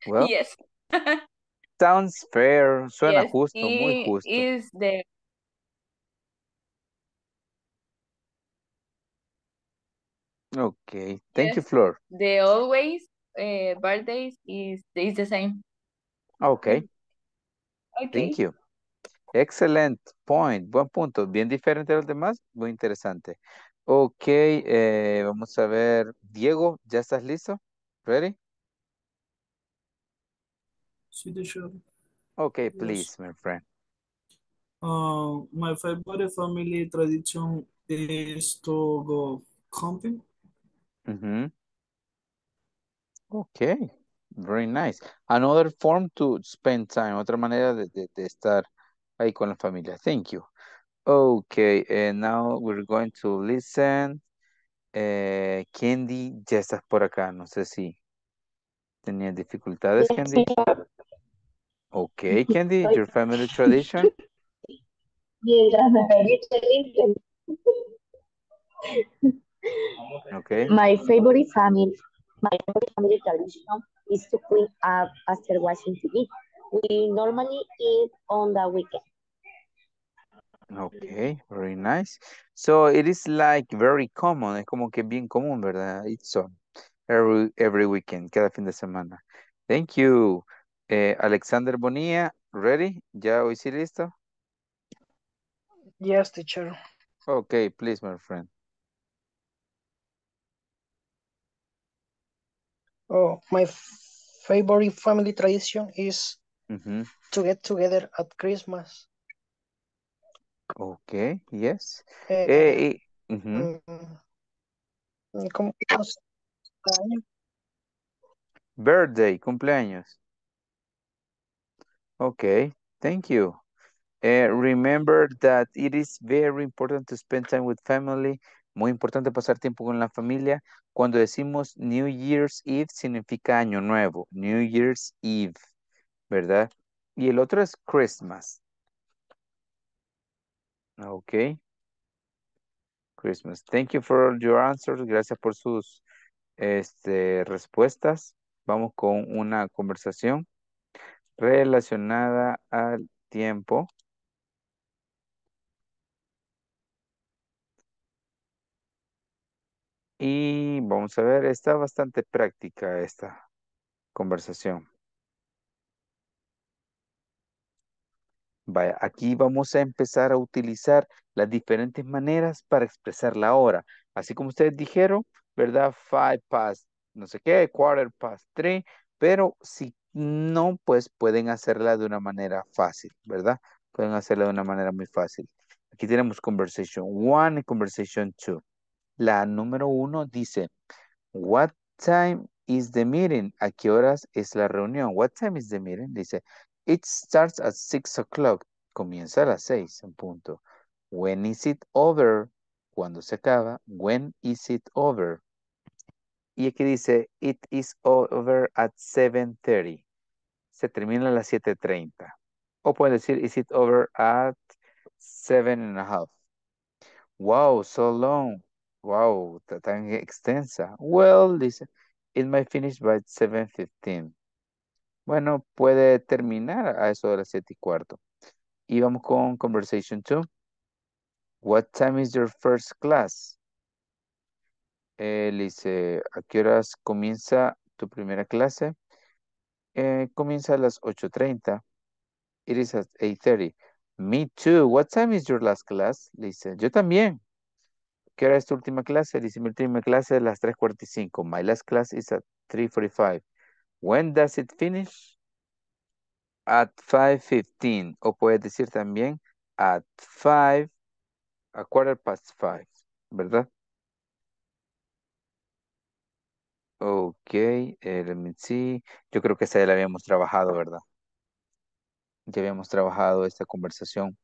Well. Yes. Sounds fair. Suena justo, muy justo. Is the... Okay, thank you, Flor. The always birthdays is the same. Okay. Thank you. Excellent point. Buen punto. Bien diferente a los demás. Muy interesante. Okay, vamos a ver. Diego, ¿ya estás listo? Ready? See the show. Okay, please, my friend. My favorite family tradition is to go camping. Okay, very nice. Another form to spend time, otra manera de estar ahí con la familia. Thank you. Okay, and now we're going to listen. Candy, ya estás por acá, no sé si tenías dificultades, Candy. Okay, Candy, your family tradition? Yes, my favorite tradition. Okay. My favorite family tradition is to clean up after watching TV. We normally eat on the weekend. Okay, very nice. So it is like very common, es como que bien común, ¿verdad? It's on every weekend, cada fin de semana. Thank you. Alexander Bonilla, ready? ¿Ya hoy sí listo? Yes, teacher. Okay, please, my friend. Oh, my favorite family tradition is to get together at Christmas. Okay, yes. Cumpleaños. Birthday, cumpleaños. Okay, thank you. Remember that it is very important to spend time with family. Muy importante pasar tiempo con la familia. Cuando decimos New Year's Eve, significa año nuevo. New Year's Eve, ¿verdad? Y el otro es Christmas. Ok. Christmas. Thank you for your answers. Gracias por sus respuestas. Vamos con una conversación relacionada al tiempo. Y vamos a ver, está bastante práctica esta conversación. Vaya, aquí vamos a empezar a utilizar las diferentes maneras para expresar la hora. Así como ustedes dijeron, ¿verdad? 5 past, no sé qué, 3:15, pero si no, pues pueden hacerla de una manera fácil, ¿verdad? Pueden hacerla de una manera muy fácil. Aquí tenemos conversation 1 y conversation 2. La número 1 dice, what time is the meeting? ¿A qué horas es la reunión? What time is the meeting? Dice, it starts at 6 o'clock. Comienza a las 6 en punto. When is it over? Cuando se acaba. When is it over? Y aquí dice, it is over at 7:30. Se termina a las 7:30. O pueden decir, is it over at 7:30? Wow, so long. Wow, tan extensa. Well, dice, it might finish by 7:15. Bueno, puede terminar a eso de las 7:15. Y vamos con conversation 2. What time is your first class? Él dice, ¿a qué horas comienza tu primera clase? Comienza a las 8:30. It is at 8:30. Me too. What time is your last class? Le dice, yo también. ¿Qué hora es tu última clase? Dice, mi última clase es las 3:45. My last class is at 3:45. When does it finish? At 5:15. O puedes decir también, at 5, a 5:15. ¿Verdad? Ok, let me see. Yo creo que esa ya la habíamos trabajado, ¿verdad? Ya habíamos trabajado esta conversación.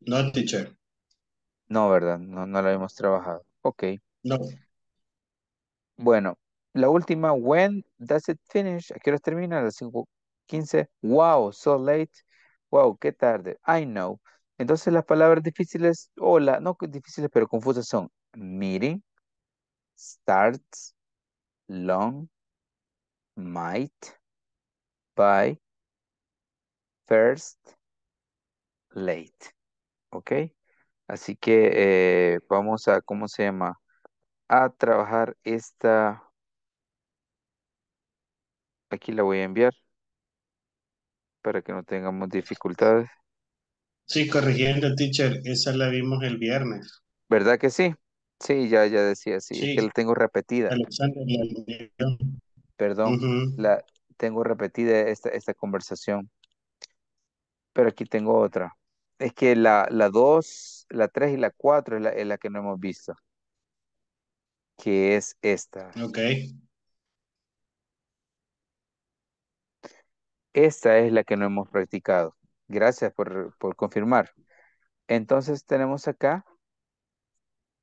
No, teacher. No, ¿verdad? No la hemos trabajado. Ok. No. Bueno, la última. When does it finish? ¿A qué hora termina? A las 5:15. Wow, so late. Wow, qué tarde. I know. Entonces las palabras difíciles, hola, no difíciles, pero confusas son meeting, starts, long, might, by, first, late. Ok. Así que vamos a, ¿cómo se llama? A trabajar esta. Aquí la voy a enviar para que no tengamos dificultades. Sí, corrigiendo, teacher, esa la vimos el viernes. ¿Verdad que sí? Sí, ya decía, sí. Es que la tengo repetida. Alexander, perdón, la tengo repetida esta conversación. Pero aquí tengo otra. Es que la 2, la 3 y la 4 es la que no hemos visto. Que es esta. Ok. Esta es la que no hemos practicado. Gracias por confirmar. Entonces tenemos acá.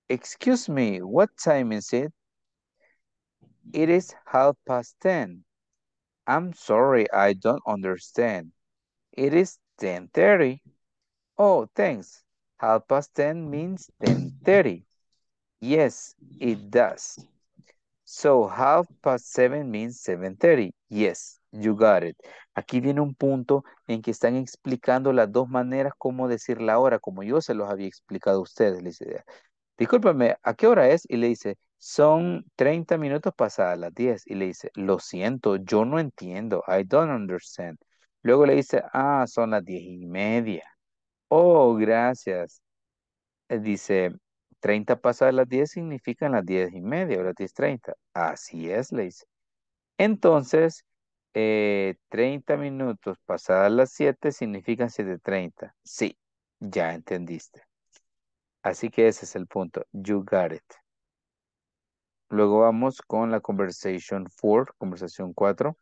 Excuse me, what time is it? It is 10:30. I'm sorry, I don't understand. It is 10:30. Oh, thanks. 10:30 means 10:30. Yes, it does. So 7:30 means 7:30. Yes, you got it. Aquí viene un punto en que están explicando las dos maneras cómo decir la hora, como yo se los había explicado a ustedes. Le dice, discúlpame, ¿a qué hora es? Y le dice, son 30 minutos pasadas las 10. Y le dice, lo siento, yo no entiendo. I don't understand. Luego le dice, son las 10:30. Oh, gracias. Dice, 30 pasadas las 10 significan las 10:30 o las 10:30. Así es, le dice. Entonces, 30 minutos pasadas las 7 significan 7:30. Sí, ya entendiste. Así que ese es el punto. You got it. Luego vamos con la conversation 4, conversación 4.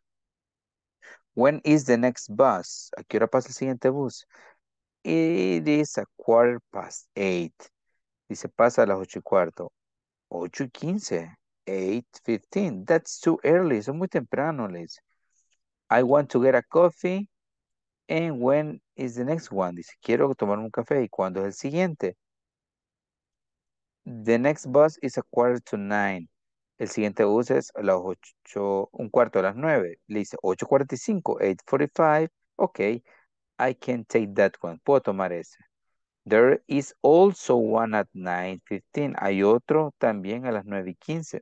When is the next bus? ¿A qué hora pasa el siguiente bus? It is 8:15. Dice pasa a las 8:15. 8:15. 8:15. That's too early. Eso es muy temprano, le dice. I want to get a coffee. And when is the next one? Dice, quiero tomar un café. ¿Y cuándo es el siguiente? The next bus is 8:45. El siguiente bus es a las 8, 8:45. Le dice 8:45, 8:45. Ok, I can take that one. Puedo tomar ese. There is also one at 9:15. Hay otro también a las 9:15.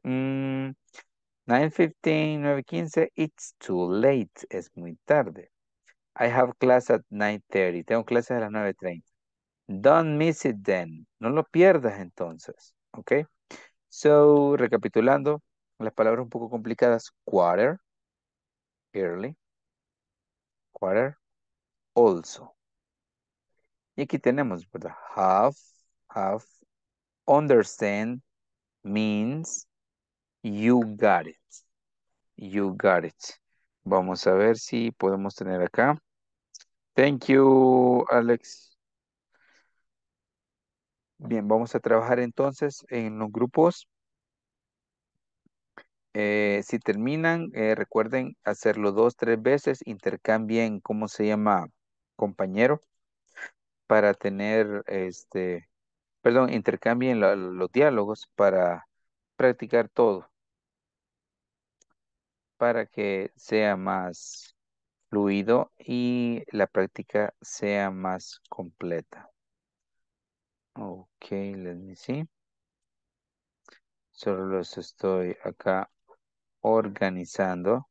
9:15, 9:15, it's too late. Es muy tarde. I have class at 9:30. Tengo clases a las 9:30. Don't miss it then. No lo pierdas entonces. Ok. So, recapitulando, las palabras un poco complicadas. Quarter, early, quarter, also. Y aquí tenemos, ¿verdad? Half, half, understand, means, you got it. You got it. Vamos a ver si podemos tener acá. Thank you, Alex. Bien, vamos a trabajar entonces en los grupos. Si terminan, recuerden hacerlo 2, 3 veces. Intercambien, ¿cómo se llama? Compañero. Para tener, perdón, intercambien los diálogos para practicar todo. Para que sea más fluido y la práctica sea más completa. Okay, let me see. Solo los estoy acá organizando.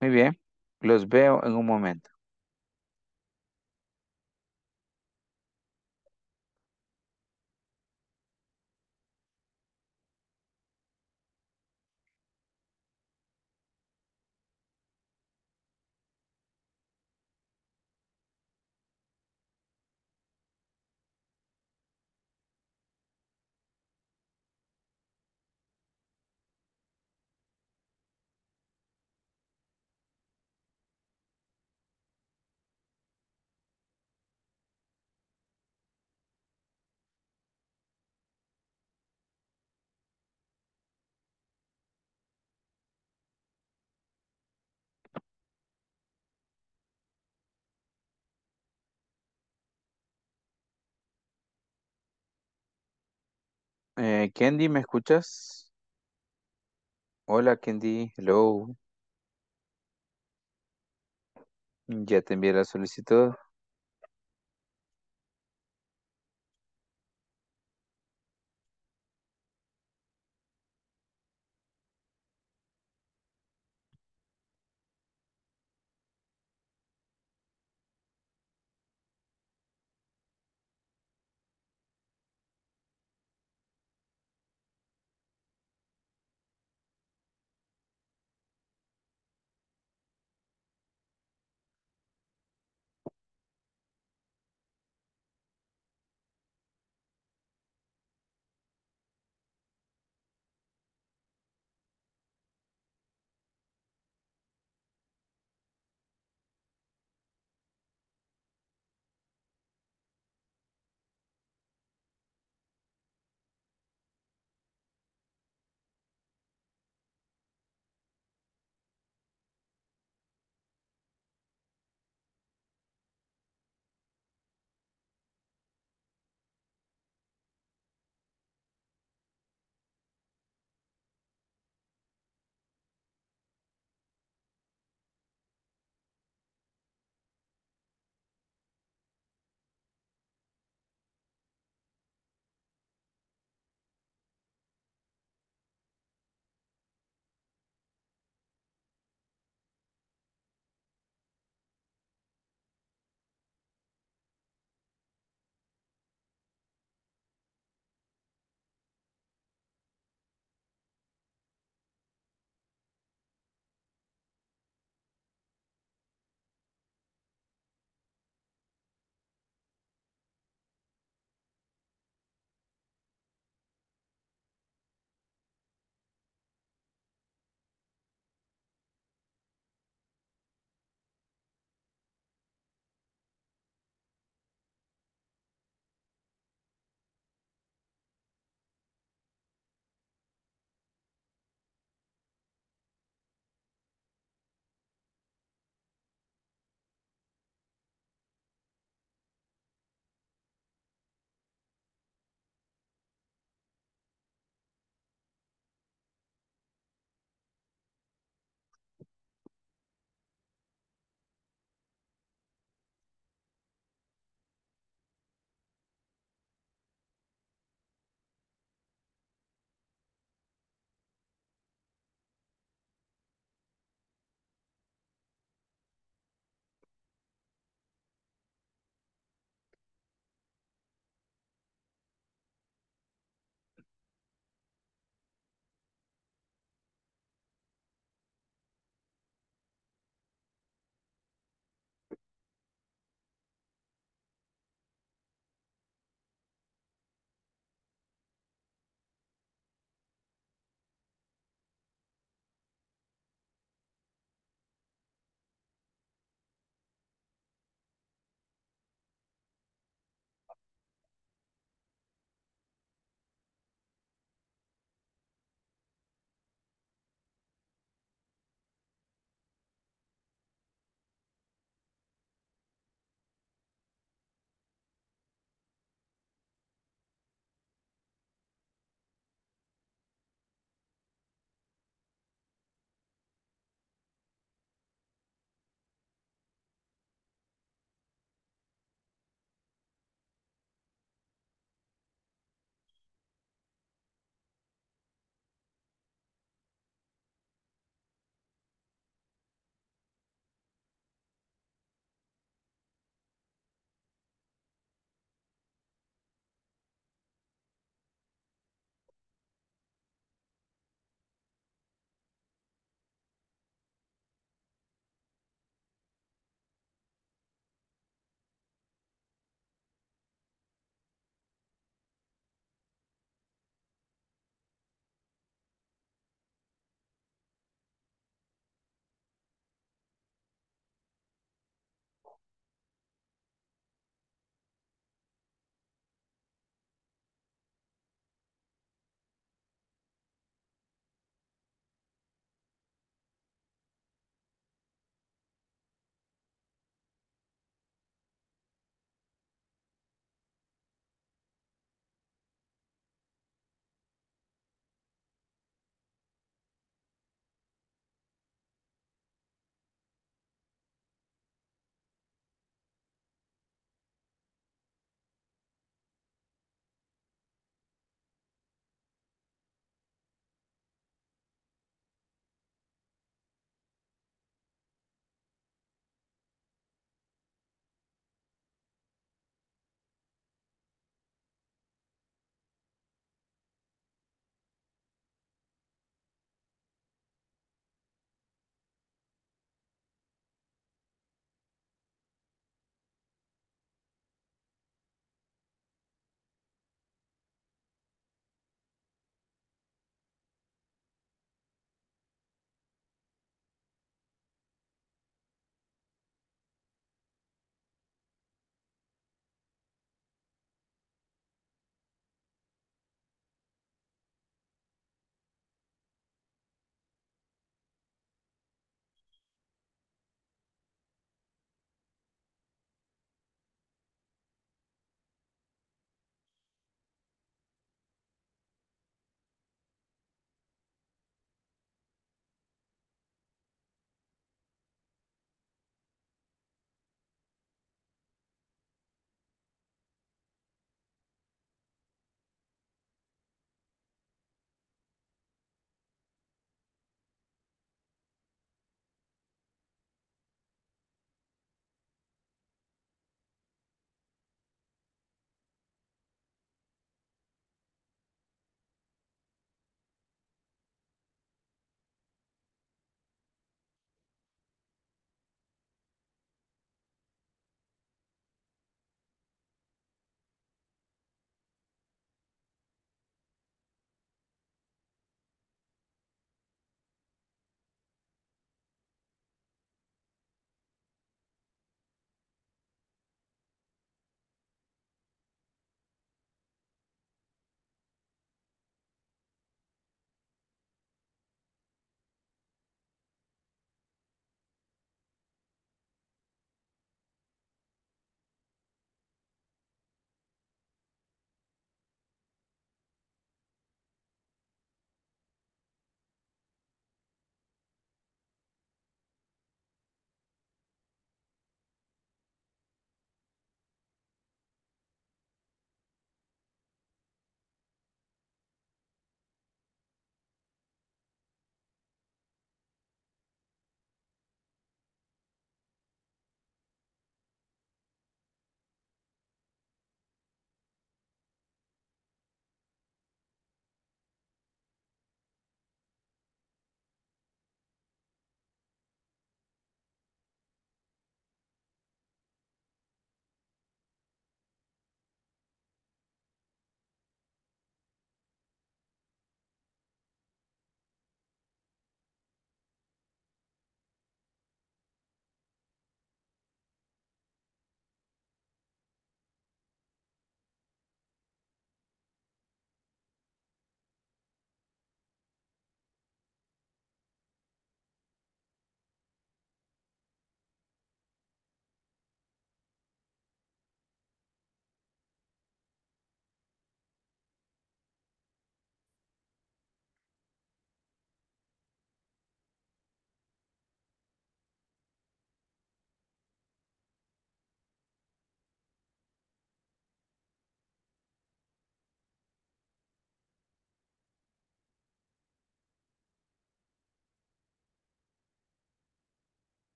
Muy bien, los veo en un momento. Candy, ¿me escuchas? Hola, Candy. Hello. Ya te envié la solicitud.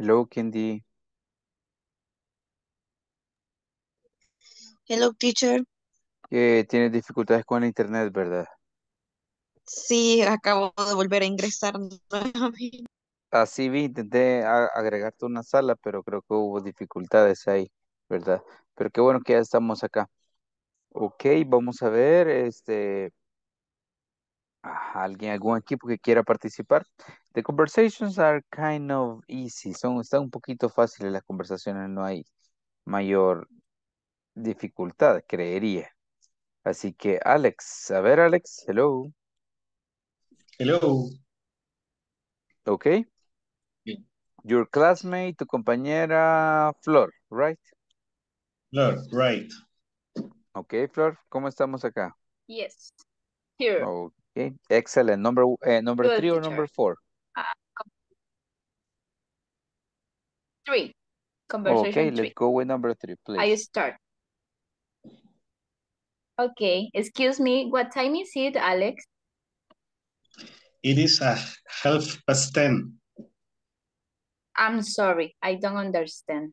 Hello, Candy. Hello, teacher. Que tienes dificultades con el internet, ¿verdad? Sí, acabo de volver a ingresar nuevamente. Así vi, intenté agregarte una sala, pero creo que hubo dificultades ahí, ¿verdad? Pero qué bueno que ya estamos acá. Ok, vamos a ver, algún equipo que quiera participar. The conversations are kind of easy. Están un poquito fáciles las conversaciones, no hay mayor dificultad, creería. Así que Alex, a ver Alex, hello. Hello. Ok. Bien. Your classmate, tu compañera Flor, right? Flor, right. Ok, Flor, ¿cómo estamos acá? Yes, here. Ok, excellent. Number three or number four? Three. Conversation okay, three. Let's go with number three, please. I start. Okay, excuse me, what time is it, Alex? It is 10:30. I'm sorry, I don't understand.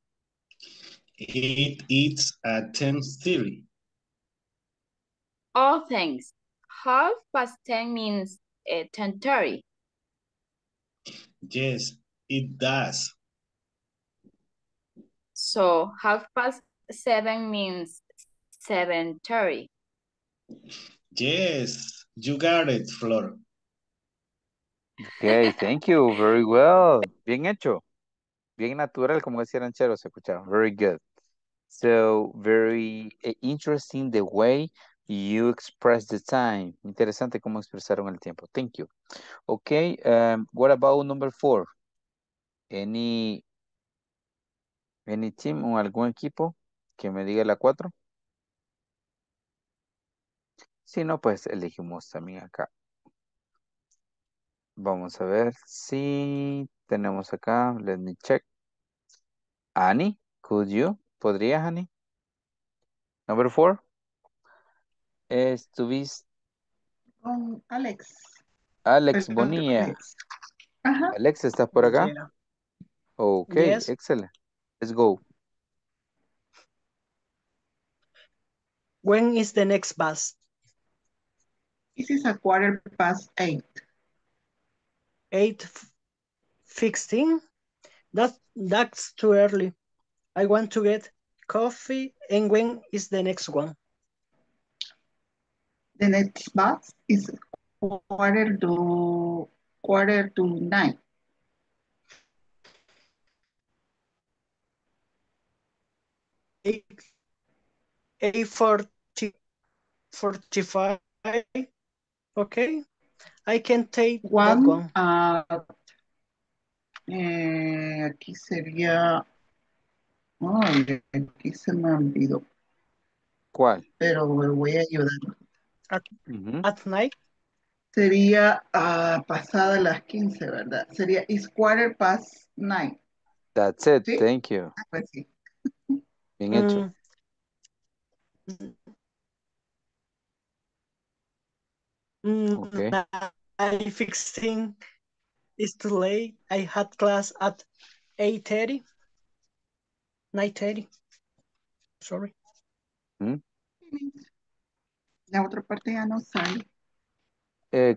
It is 10:30. Oh, thanks. 10:30 means 10:30. Yes, it does. So 7:30 means 7:30. Yes, you got it, Flor. Okay, thank you. Very well. Bien hecho. Bien natural, como decía Ranchero, se escuchaba. Very good. So, very interesting the way you express the time. Interesante cómo expresaron el tiempo. Thank you. Okay, what about number four? Any team o algún equipo que me diga la 4? Si no, pues elegimos también acá. Vamos a ver si tenemos acá. Let me check. Annie, could you? ¿Podrías, Annie? Number 4. Estuviste. Con Alex. Alex Bonilla. Alex. Ajá. Alex, ¿estás por acá? Yeah. Ok, yes. Excelente. Let's go. When is the next bus? This is 8:15. 8:15? That's too early. I want to get coffee. And when is the next one? The next bus is 8:45. Eight forty-five. Okay, I can take one. Aquí sería. Oh, aquí se me olvidó. ¿Cuál? Pero me voy a ayudar. At night. Sería pasada las 15, ¿verdad? Sería it's 9:15. That's it. ¿Sí? Thank you. Pues sí. Bien hecho. Okay. 9:15 is too late. I had class at 8:30. 9:30. Sorry. La otra parte ya no sale.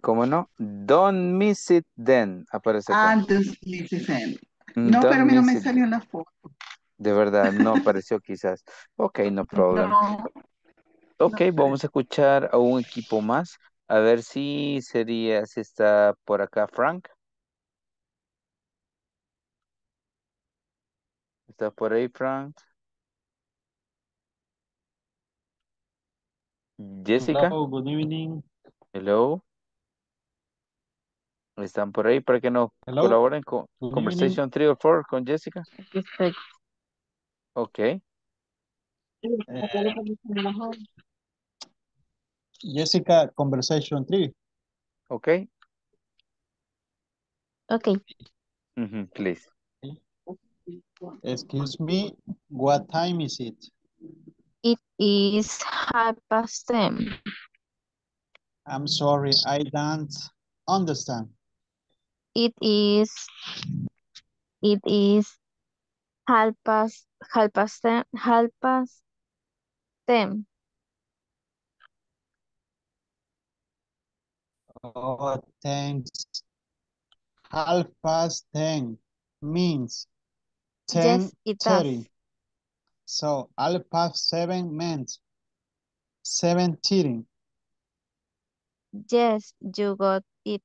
¿Cómo no? Don't miss it then. Aparece acá. Don't miss it then. No, don't pero a mí no me salió la foto. De verdad, no apareció quizás. Ok, no problem. No, ok, no, vamos a escuchar a un equipo más. A ver si está por acá Frank. ¿Está por ahí, Frank? Jessica. Hello, good evening. Hello. ¿Están por ahí para que nos colaboren con good Conversation 3 or 4 con Jessica? Perfecto. Okay. Jessica, conversation 3. Okay. Okay. Please. Excuse me, what time is it? It is 10:30. I'm sorry, I don't understand. It is It is 10:30. Oh, thanks. 10:30 means 10:30. Yes, so 7:30 means 7:30. Yes, you got it.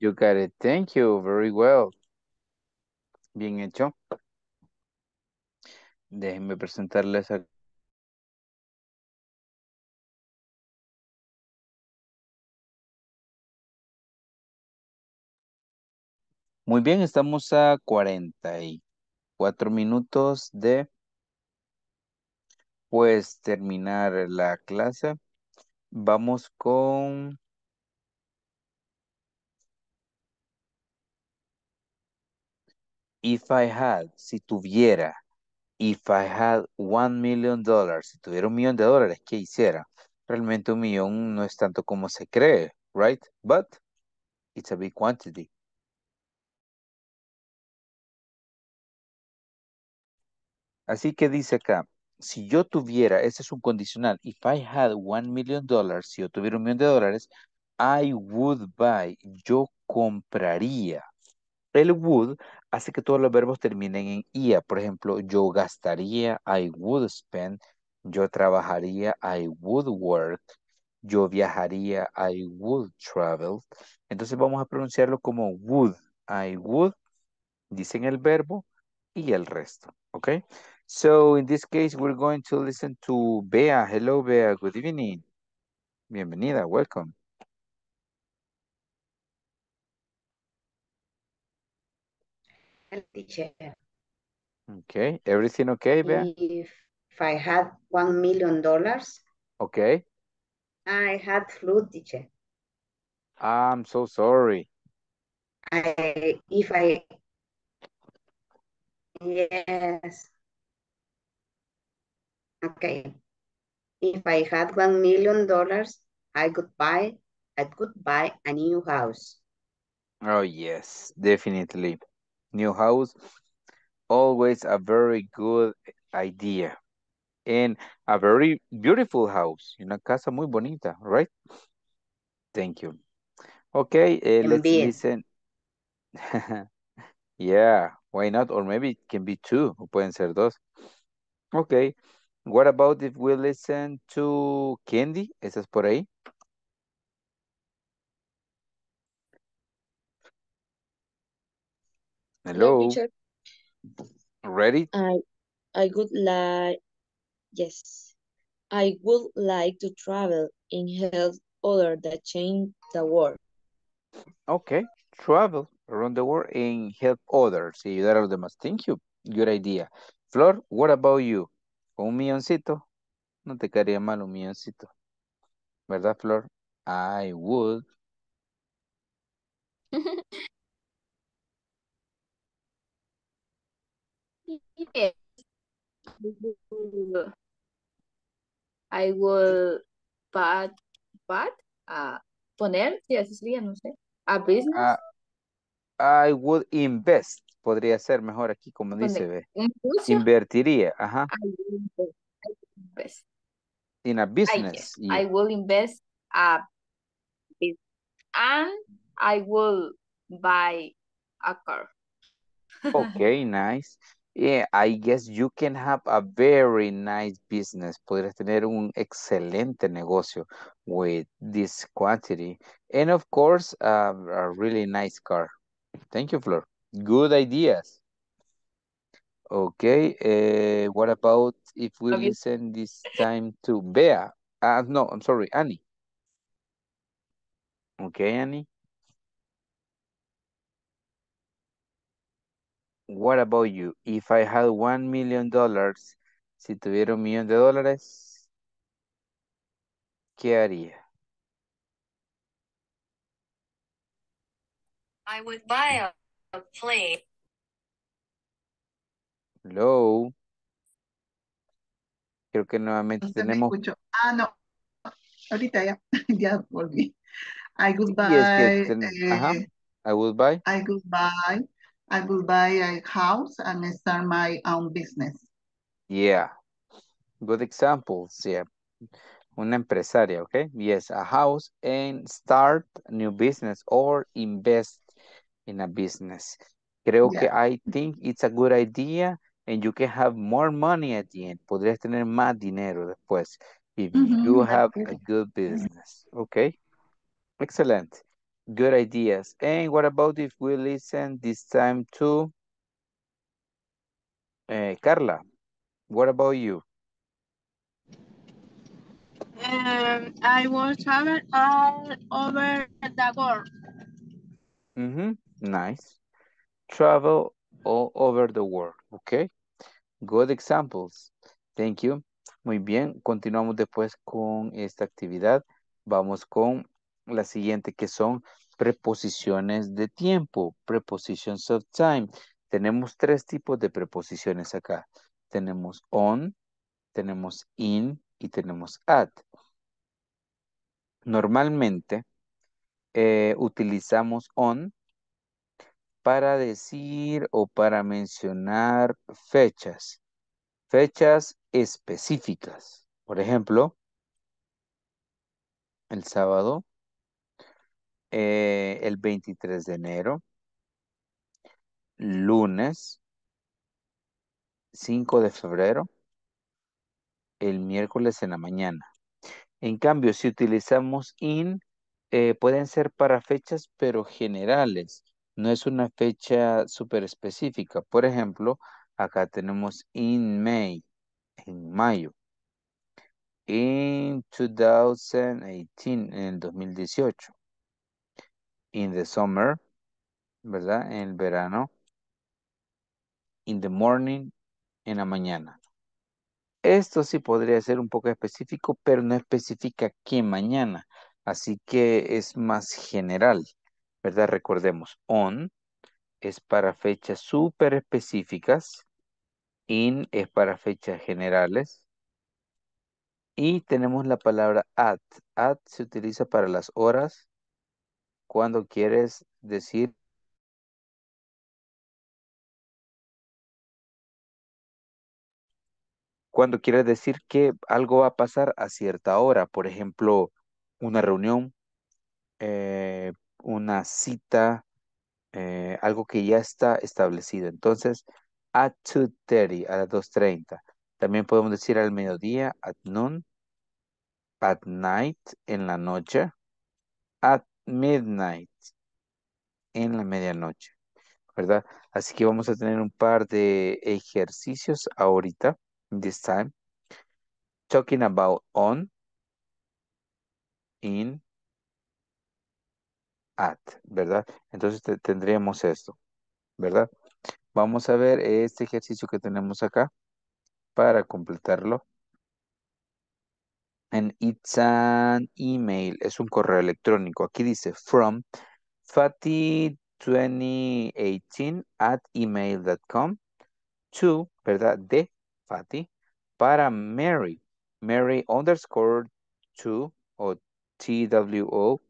You got it. Thank you. Very well. Bien hecho. Déjenme presentarles a muy bien, estamos a 44 minutos de pues terminar la clase. Vamos con if I had, si tuviera, if I had $1 million, si tuviera $1 millón de dólares, ¿qué hiciera? Realmente $1 millón no es tanto como se cree, right? But it's a big quantity. Así que dice acá, si yo tuviera, ese es un condicional, if I had $1 million, si yo tuviera $1 millón de dólares, I would buy, yo compraría. El would hace que todos los verbos terminen en ia. Por ejemplo, yo gastaría, I would spend. Yo trabajaría, I would work. Yo viajaría, I would travel. Entonces vamos a pronunciarlo como would, I would. Dicen el verbo y el resto, ¿ok? So, in this case, we're going to listen to Bea. Hello, Bea. Good evening. Bienvenida. Welcome. Teacher. Okay. Everything okay, Bea? If I had $1 million. Okay. I had flu, teacher. I'm so sorry. Yes. Okay. If I had $1 million, I could buy a new house. Oh, yes, definitely. New house, always a very good idea. And a very beautiful house. Una casa muy bonita, right? Thank you. Okay, let's listen. Yeah, why not? Or maybe it can be two, o pueden ser dos. Okay. What about if we listen to Candy? ¿Estás por ahí? Hello. Hello, teacher. Ready? I would like, yes. I would like to travel and help others that change the world. Okay. Travel around the world and help others. Y ayudar a los demás. Thank you. Good idea. Flor, what about you? Con $1 milloncito, no te caería mal $1 milloncito. ¿Verdad, Flor? I would. Yes. I will poner, si así sería, no sé, a business. I would invest. Podría ser mejor aquí, como dice B. Invertiría, ajá. I will invest. In a business. I will invest a business. And I will buy a car. Okay, nice. Yeah, I guess you can have a very nice business. Podrías tener un excelente negocio with this quantity. And of course, a really nice car. Thank you, Flor. Good ideas. Okay, what about if we listen this time to Bea? No, I'm sorry, Annie. Okay, Annie. What about you? If I had $1 million, si tuviera $1 millón de dólares, ¿qué haría? I would buy a plane. Hello. Creo que nuevamente tenemos. No. Ahorita ya volví. I would buy. I would buy. I will buy a house and start my own business. Yeah. Good examples. Yeah. Una empresaria, okay? Yes, a house and start a new business or invest in a business. Creo que I think it's a good idea and you can have more money at the end. Podrías tener más dinero después if you have a good business. Okay? Excellent. Good ideas. And what about if we listen this time to Carla? What about you? I will travel all over the world. Nice. Travel all over the world. Okay. Good examples. Thank you. Muy bien. Continuamos después con esta actividad. Vamos con la siguiente, que son preposiciones de tiempo. Prepositions of time. Tenemos tres tipos de preposiciones acá. Tenemos on, tenemos in y tenemos at. Normalmente utilizamos on para decir o para mencionar fechas. Fechas específicas. Por ejemplo, el sábado, el 23 de enero, lunes, 5 de febrero, el miércoles en la mañana. En cambio, si utilizamos in, pueden ser para fechas, pero generales. No es una fecha súper específica. Por ejemplo, acá tenemos in May, en mayo. In 2018, en el 2018. In the summer, ¿verdad? En el verano. In the morning, en la mañana. Esto sí podría ser un poco específico, pero no especifica qué mañana. Así que es más general, ¿verdad? Recordemos, on es para fechas súper específicas. In es para fechas generales. Y tenemos la palabra at. At se utiliza para las horas cuando quieres decir que algo va a pasar a cierta hora. Por ejemplo, una reunión, una cita, algo que ya está establecido. Entonces, at 2:30, a las 2:30. También podemos decir al mediodía, at noon, at night, en la noche, at midnight, en la medianoche, ¿verdad? Así que vamos a tener un par de ejercicios ahorita. This time, talking about on, in, at, ¿verdad? Entonces tendríamos esto, ¿verdad? Vamos a ver este ejercicio que tenemos acá para completarlo. And it's an email, es un correo electrónico. Aquí dice from fati2018@email.com to, ¿verdad? De Fati, para Mary, Mary_2 o TWO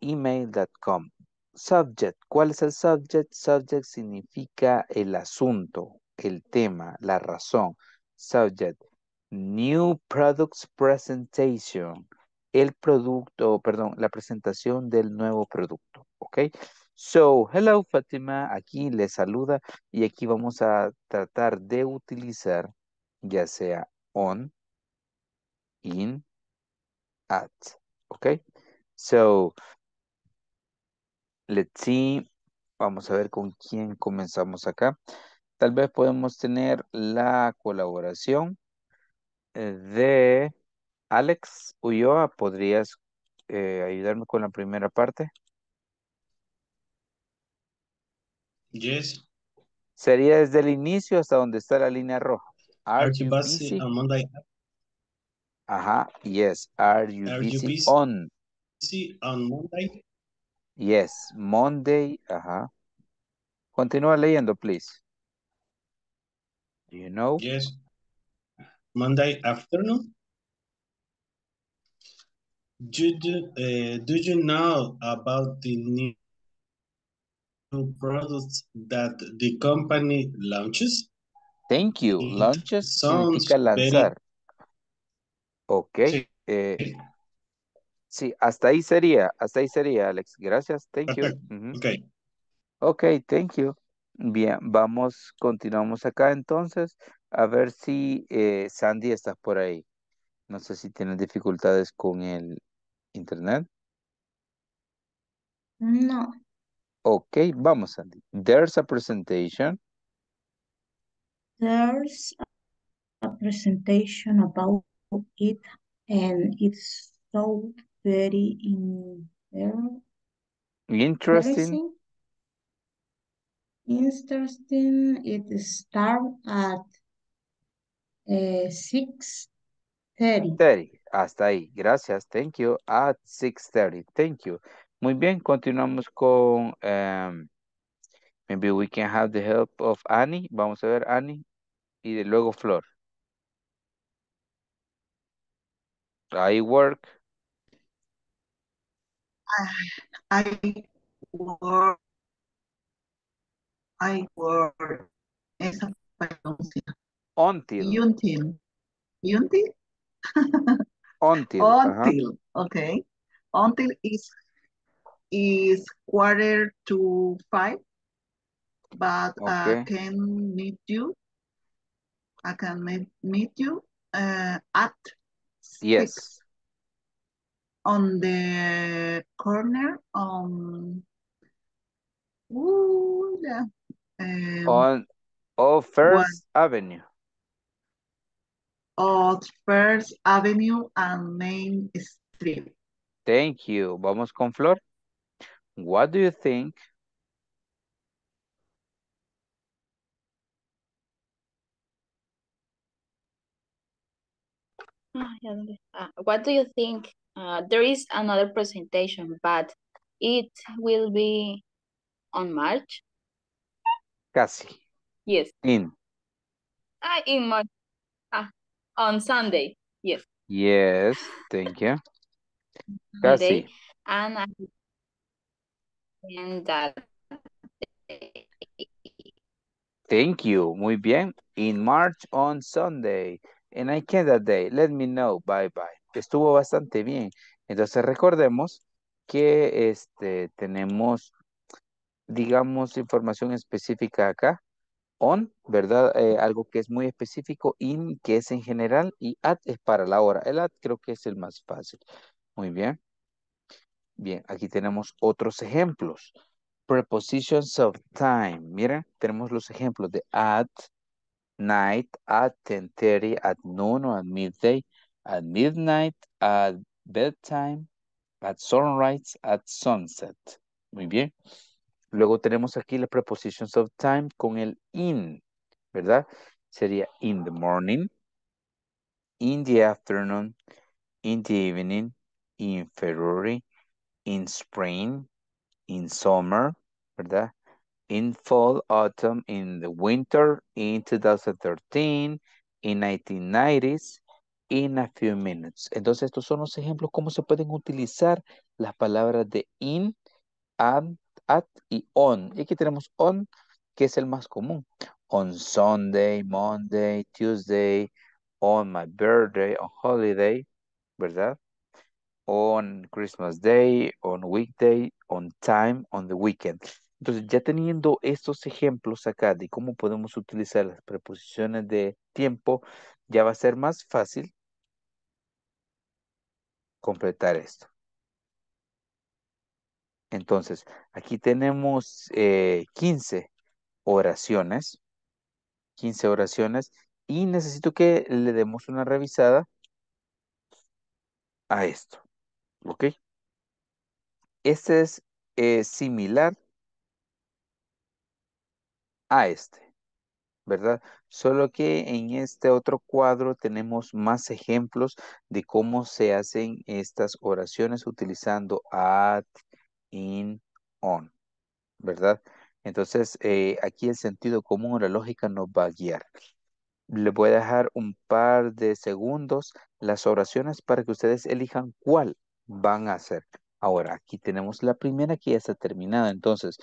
@email.com. Subject, ¿cuál es el subject? Subject significa el asunto, el tema, la razón. Subject, new products presentation, el producto, perdón, la presentación del nuevo producto, ¿ok? So, hello Fátima, aquí les saluda y aquí vamos a tratar de utilizar ya sea on, in, at, ¿ok? So, let's see, vamos a ver con quién comenzamos acá. Tal vez podemos tener la colaboración de Alex Ulloa. ¿Podrías ayudarme con la primera parte? Yes. Sería desde el inicio hasta donde está la línea roja. Are you busy on Monday? Ajá, yes. Are you busy on? Busy on Monday? Yes, Monday, ajá. Continúa leyendo, please. Do you know? Yes. Monday afternoon? Do you know about the new products that the company launches. Thank you. Launches significa lanzar. Ok. Sí. Sí, hasta ahí sería, Alex. Gracias, thank you. Uh-huh. Ok. Ok, thank you. Bien, vamos, continuamos acá entonces. A ver si Sandy estás por ahí. No sé si tienes dificultades con el internet. No. Ok, vamos, Sandy. There's a presentation. There's a presentation about it and it's so very interesting. Interesting. It starts at 6:30. Hasta ahí. Gracias. Thank you. At 6:30. Thank you. Muy bien. Continuamos con... maybe we can have the help of Annie. Vamos a ver Annie. Y de luego Flor. I work. I work. Esa fue la pronunciación. Until. Until. Until. Okay. Until is 4:45. But okay. I can meet you at 6. Yes. On the corner on First Avenue. Of First Avenue and Main Street. Thank you. Vamos con Flor. What do you think? What do you think? There is another presentation, but it will be on March. Casi. Yes. In March. On Sunday. Yes. Yes. Thank you. Casi. And I think that. Thank you. Muy bien. In March on Sunday. And I can that day, let me know, bye bye. Estuvo bastante bien. Entonces recordemos que tenemos, digamos, información específica acá. On, ¿verdad? Algo que es muy específico, in, que es en general, y at es para la hora. El at creo que es el más fácil. Muy bien. Bien, aquí tenemos otros ejemplos. Prepositions of time. Miren, tenemos los ejemplos de at, night, at 10:30, at noon or at midday, at midnight, at bedtime, at sunrise, at sunset. Muy bien. Luego tenemos aquí las prepositions of time con el in, ¿verdad? Sería in the morning, in the afternoon, in the evening, in February, in spring, in summer, ¿verdad? In fall, autumn, in the winter, in 2013, in 1990s, in a few minutes. Entonces, estos son los ejemplos cómo se pueden utilizar las palabras de in, at y on. Y aquí tenemos on, que es el más común. On Sunday, Monday, Tuesday, on my birthday, on holiday, ¿verdad? On Christmas Day, on weekday, on time, on the weekend. Entonces, ya teniendo estos ejemplos acá de cómo podemos utilizar las preposiciones de tiempo, ya va a ser más fácil completar esto. Entonces, aquí tenemos 15 oraciones. 15 oraciones. Y necesito que le demos una revisada a esto. ¿Ok? Este es similar a ¿verdad? Solo que en este otro cuadro tenemos más ejemplos de cómo se hacen estas oraciones utilizando at, in, on, ¿verdad? Entonces, aquí el sentido común o la lógica nos va a guiar. Le voy a dejar un par de segundos las oraciones para que ustedes elijan cuál van a hacer. Ahora, aquí tenemos la primera que ya está terminada, entonces...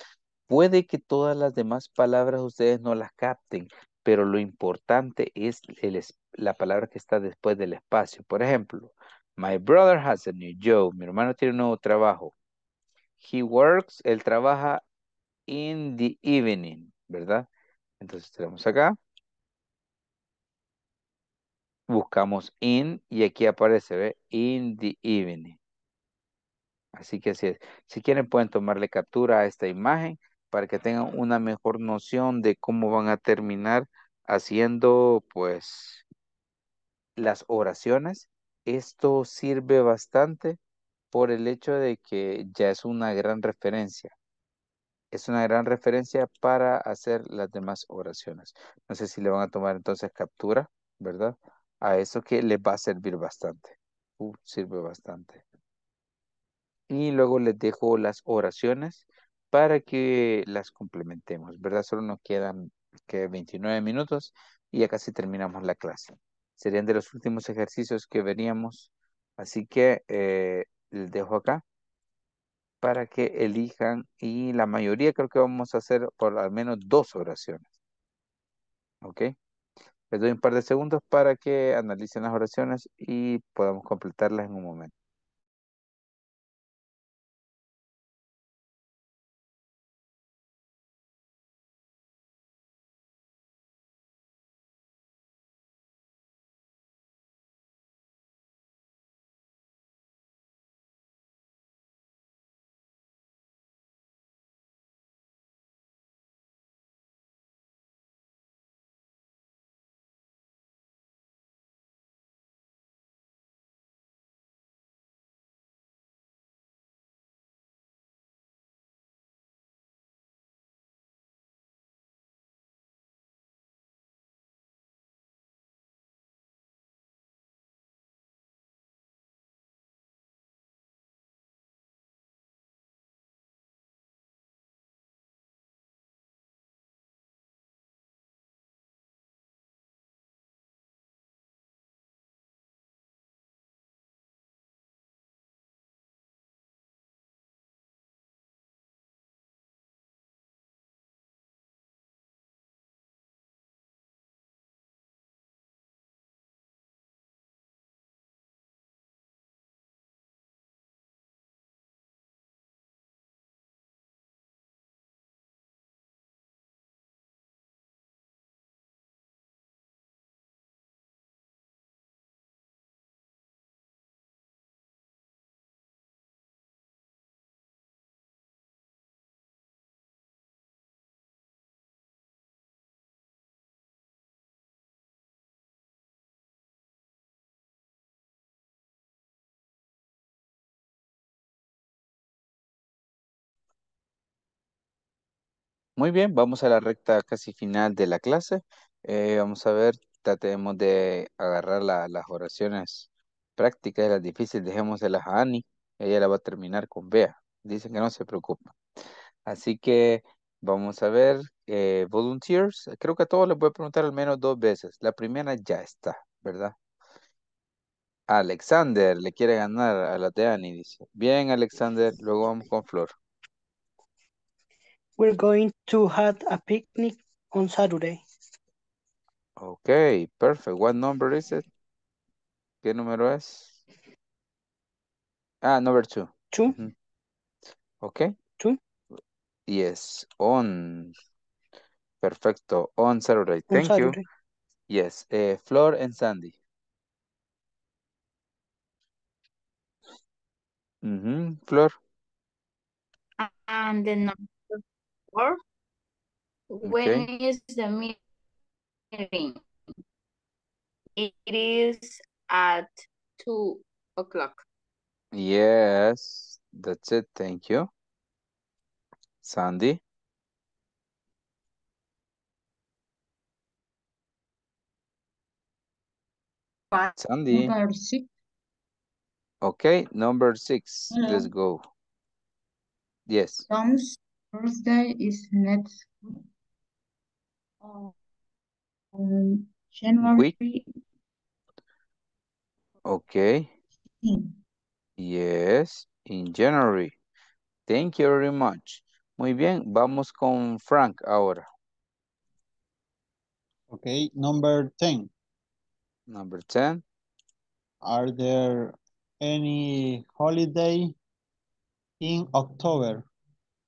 Puede que todas las demás palabras ustedes no las capten, pero lo importante es la palabra que está después del espacio. Por ejemplo, my brother has a new job. Mi hermano tiene un nuevo trabajo. He works, él trabaja in the evening, ¿verdad? Entonces tenemos acá. Buscamos in y aquí aparece, ¿ve? In the evening. Así que así es. Si quieren pueden tomarle captura a esta imagen para que tengan una mejor noción de cómo van a terminar haciendo pues las oraciones. Esto sirve bastante por el hecho de que ya es una gran referencia. Es una gran referencia para hacer las demás oraciones. No sé si le van a tomar entonces captura, ¿verdad? A eso que les va a servir bastante. Sirve bastante. Y luego les dejo las oraciones para que las complementemos, ¿verdad? Solo nos quedan que 29 minutos y ya casi terminamos la clase. Serían de los últimos ejercicios que veríamos. Así que les dejo acá para que elijan. Y la mayoría creo que vamos a hacer por al menos dos oraciones. ¿Ok? Les doy un par de segundos para que analicen las oraciones y podamos completarlas en un momento. Muy bien, vamos a la recta casi final de la clase. Vamos a ver, tratemos de agarrar las oraciones prácticas, las difíciles, dejémoselas a Annie. Ella la va a terminar con Bea. Dicen que no se preocupa. Así que vamos a ver, volunteers. Creo que a todos les voy a preguntar al menos dos veces. La primera ya está, ¿verdad? Alexander le quiere ganar a la de Annie, dice. Bien, Alexander, luego vamos con Flor. We're going to have a picnic on Saturday. Okay, perfect. What number is it? ¿Qué número es? Ah, number two. Two. Mm-hmm. Okay. Two. Yes, on. Perfecto, on Saturday. Thank you. Yes, Flor and Sandy. Mm-hmm. Flor. And the number. Or when is the meeting? It is at 2 o'clock. Yes, that's it. Thank you. Sandy? Sandy? Number 6. Okay, number 6. Hello. Let's go. Yes. Thursday is next January. Week? Okay. Yes, in January. Thank you very much. Muy bien, vamos con Frank ahora. Okay, number 10. Number 10. Are there any holiday in October?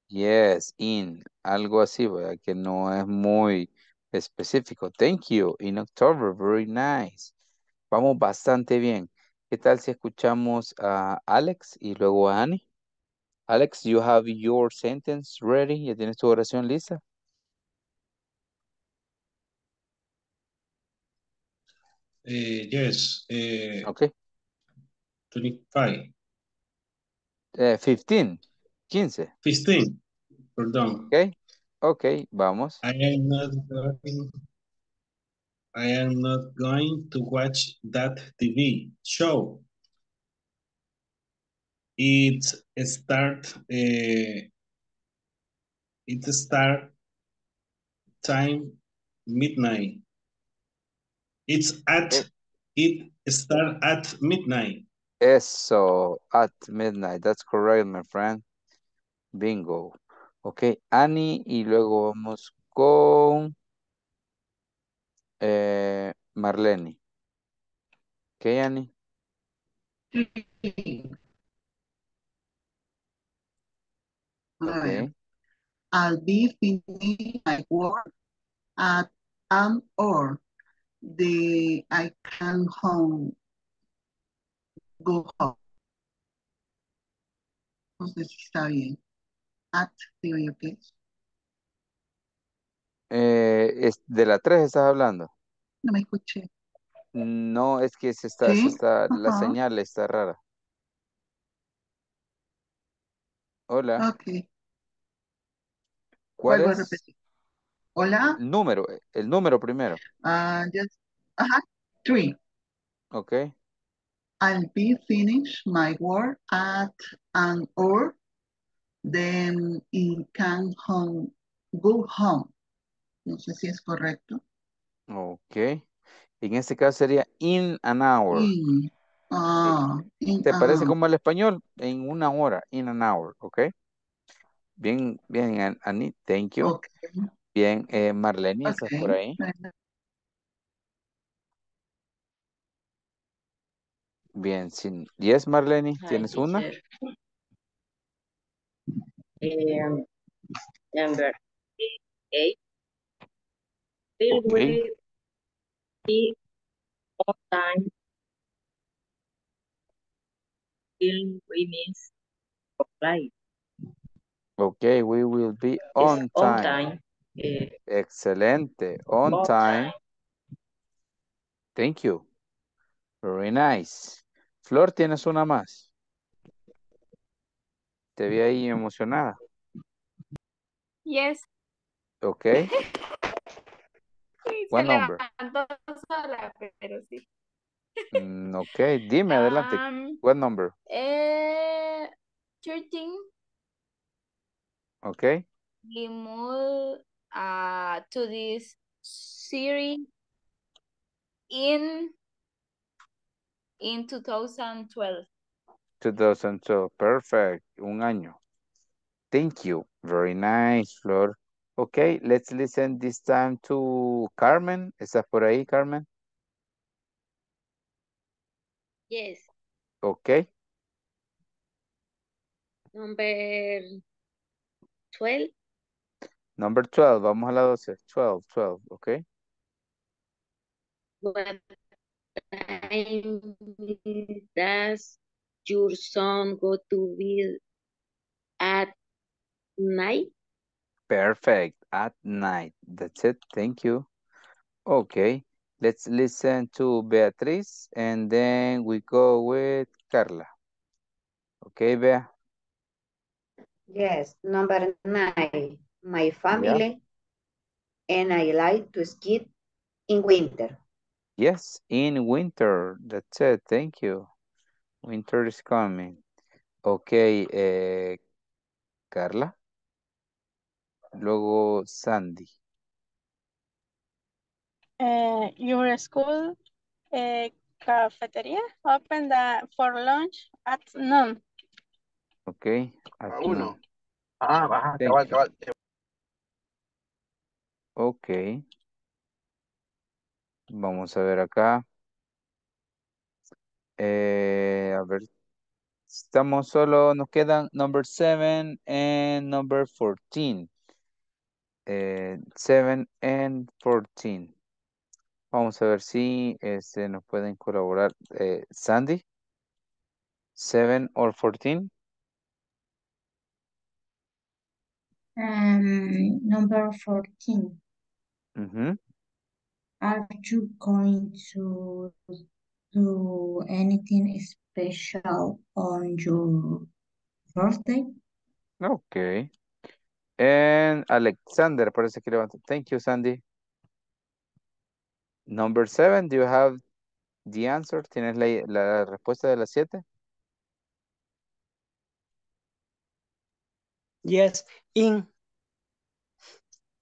Yes, in. Algo así, ¿verdad? Que no es muy específico. Thank you. In October, very nice. Vamos bastante bien. ¿Qué tal si escuchamos a Alex y luego a Annie? Alex, you have your sentence ready. ¿Ya tienes tu oración lista? Yes. Okay. 25. 15. Perdón. Okay. Okay, vamos. I am not going to watch that TV show. It start time midnight. It start at midnight. Eso, at midnight. That's correct, my friend. Bingo. Ok, Annie, y luego vamos con Marleni. Ok, Annie. Okay. I'll be finishing my work at an hour. I can home. Go home. No sé si está bien. At, digo yo qué es. De la 3 estás hablando. No me escuché. No, es que ¿sí? La señal está rara. Hola. Ok. ¿Cuál es? Hola. Número, el número primero. Ajá, 3. Ok. I'll be finished my work at an hour, then I can home, go home. No sé si es correcto. Ok. En este caso sería in an hour. ¿Te parece como el español? En una hora, in an hour, ok. Bien, bien, Annie, thank you. Okay. Bien, Marleni, okay. ¿Estás por ahí? Bien, sin 10, Marleni, ¿tienes una? Number 8. Bill will be on time. Bill will miss the flight. Okay, we will be on time. On time. Excelente. On time. Thank you. Very nice. Flor, ¿tienes una más? Te vi ahí emocionada. Yes. Okay. Sí, one number. Sola, pero sí. Okay, dime, adelante. What number? 13. Okay. We move to this series in 2012. 2012, perfect. Un año. Thank you. Very nice, Flor. Okay, let's listen this time to Carmen. ¿Estás por ahí, Carmen? Yes. Okay. Number 12. Number 12, vamos a la 12. 12, ok. What time does your son go to bed at night? Perfect, at night. That's it, thank you. Ok, let's listen to Beatrice and then we go with Carla. Ok, Bea. Yes, number 9, my family, and I like to ski in winter. Yes, in winter, that's it, thank you. Winter is coming. Okay, Carla. Luego Sandy. Your school cafeteria opened for lunch at noon. Okay. At noon. Ah, baja, Thank cabal, you. cabal. Ok, vamos a ver acá. A ver, estamos solo, nos quedan number 7 and number 14. 7 and 14. Vamos a ver si nos pueden colaborar. Sandy, 7 or 14. Number 14. Mm-hmm. Are you going to do anything special on your birthday? Okay. And Alexander, parece que levantó. Thank you, Sandy. Number 7, do you have the answer? ¿Tienes la respuesta de las 7? Yes, in.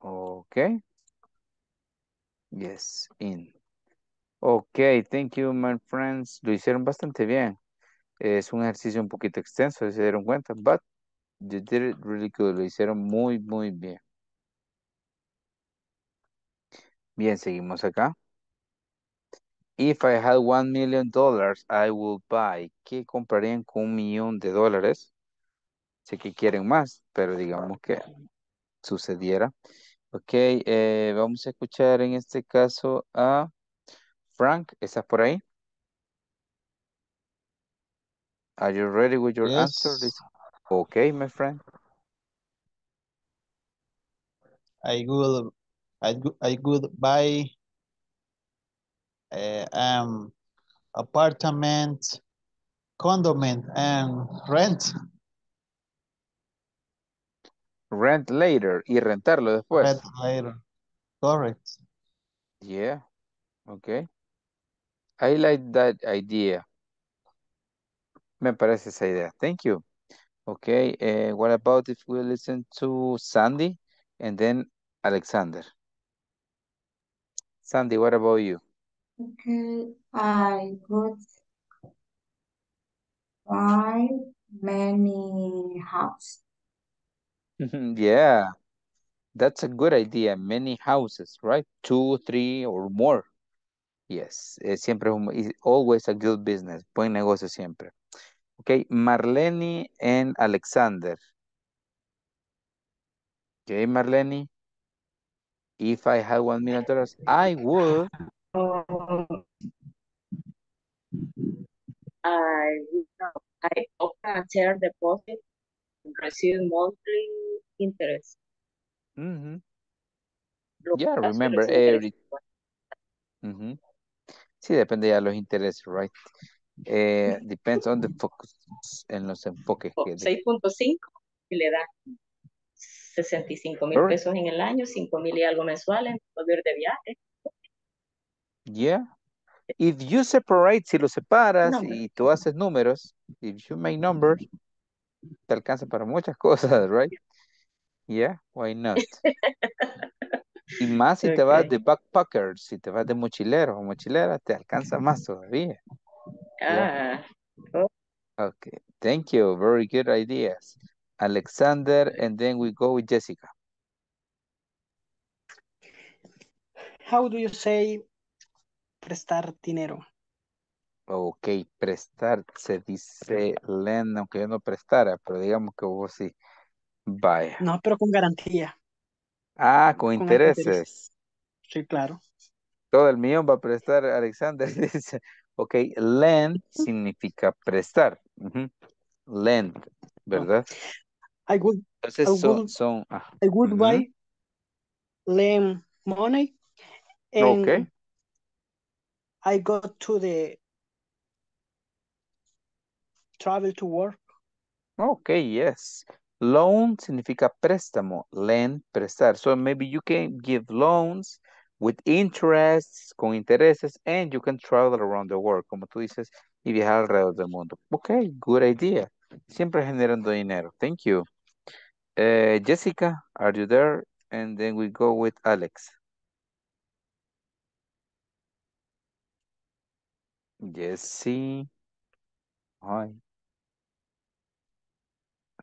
Okay. Yes, in. Ok, thank you, my friends. Lo hicieron bastante bien. Es un ejercicio un poquito extenso, si se dieron cuenta, but you did it really good. Lo hicieron muy, muy bien. Bien, seguimos acá. If I had $1 million, I would buy. ¿Qué comprarían con $1 millón de dólares? Sé que quieren más, pero digamos que sucediera. Ok, vamos a escuchar en este caso a... Frank, ¿estás por ahí? Are you ready with your answer? Yes, Okay, my friend. I would buy apartment, condominium, and rent. Rent later y rentarlo después. Rent later, correct. Yeah, okay. I like that idea. Me parece esa idea. Thank you. Okay. What about if we listen to Sandy and then Alexander? Sandy, what about you? Okay. I would buy many houses. Yeah. That's a good idea. Many houses, right? 2, 3 or more. Yes, siempre es always a good business, buen negocio siempre. Ok, Marleni and Alexander. Ok, Marleni, if I had $1 million, I would. I open a share deposit and receive monthly interest. Mm-hmm. Yeah, remember every. Mm-hmm. Sí, depende ya de los intereses, right? Depends on the focus, en los enfoques. 6.5 y le da 65 mil pesos en el año, 5 mil y algo mensuales, poder de viaje. Yeah. If you separate, si lo separas y tú haces números, if you make numbers, te alcanza para muchas cosas, right? Yeah, why not? Y más si te vas de backpacker, si te vas de mochilero o mochilera, te alcanza más todavía. Ah. Yeah. Okay, thank you. Very good ideas. Alexander, and then we go with Jessica. How do you say prestar dinero? Okay, prestar se dice, Len, aunque yo no prestara, pero digamos que vos sí. Vaya. No, pero con garantía. Ah, con intereses. Intereses. Sí, claro. Todo el millón va a prestar, Alexander. Dice, ok, lend significa prestar. Uh-huh. Lend, ¿verdad? I would buy lend money. And okay. I go to the travel to work. Okay, yes. Loan significa préstamo, lend, prestar. So maybe you can give loans with interests, con intereses, and you can travel around the world, como tú dices, y viajar alrededor del mundo. Okay, good idea. Siempre generando dinero. Thank you. Jessica, are you there? And then we go with Alex. Jessie. Hi.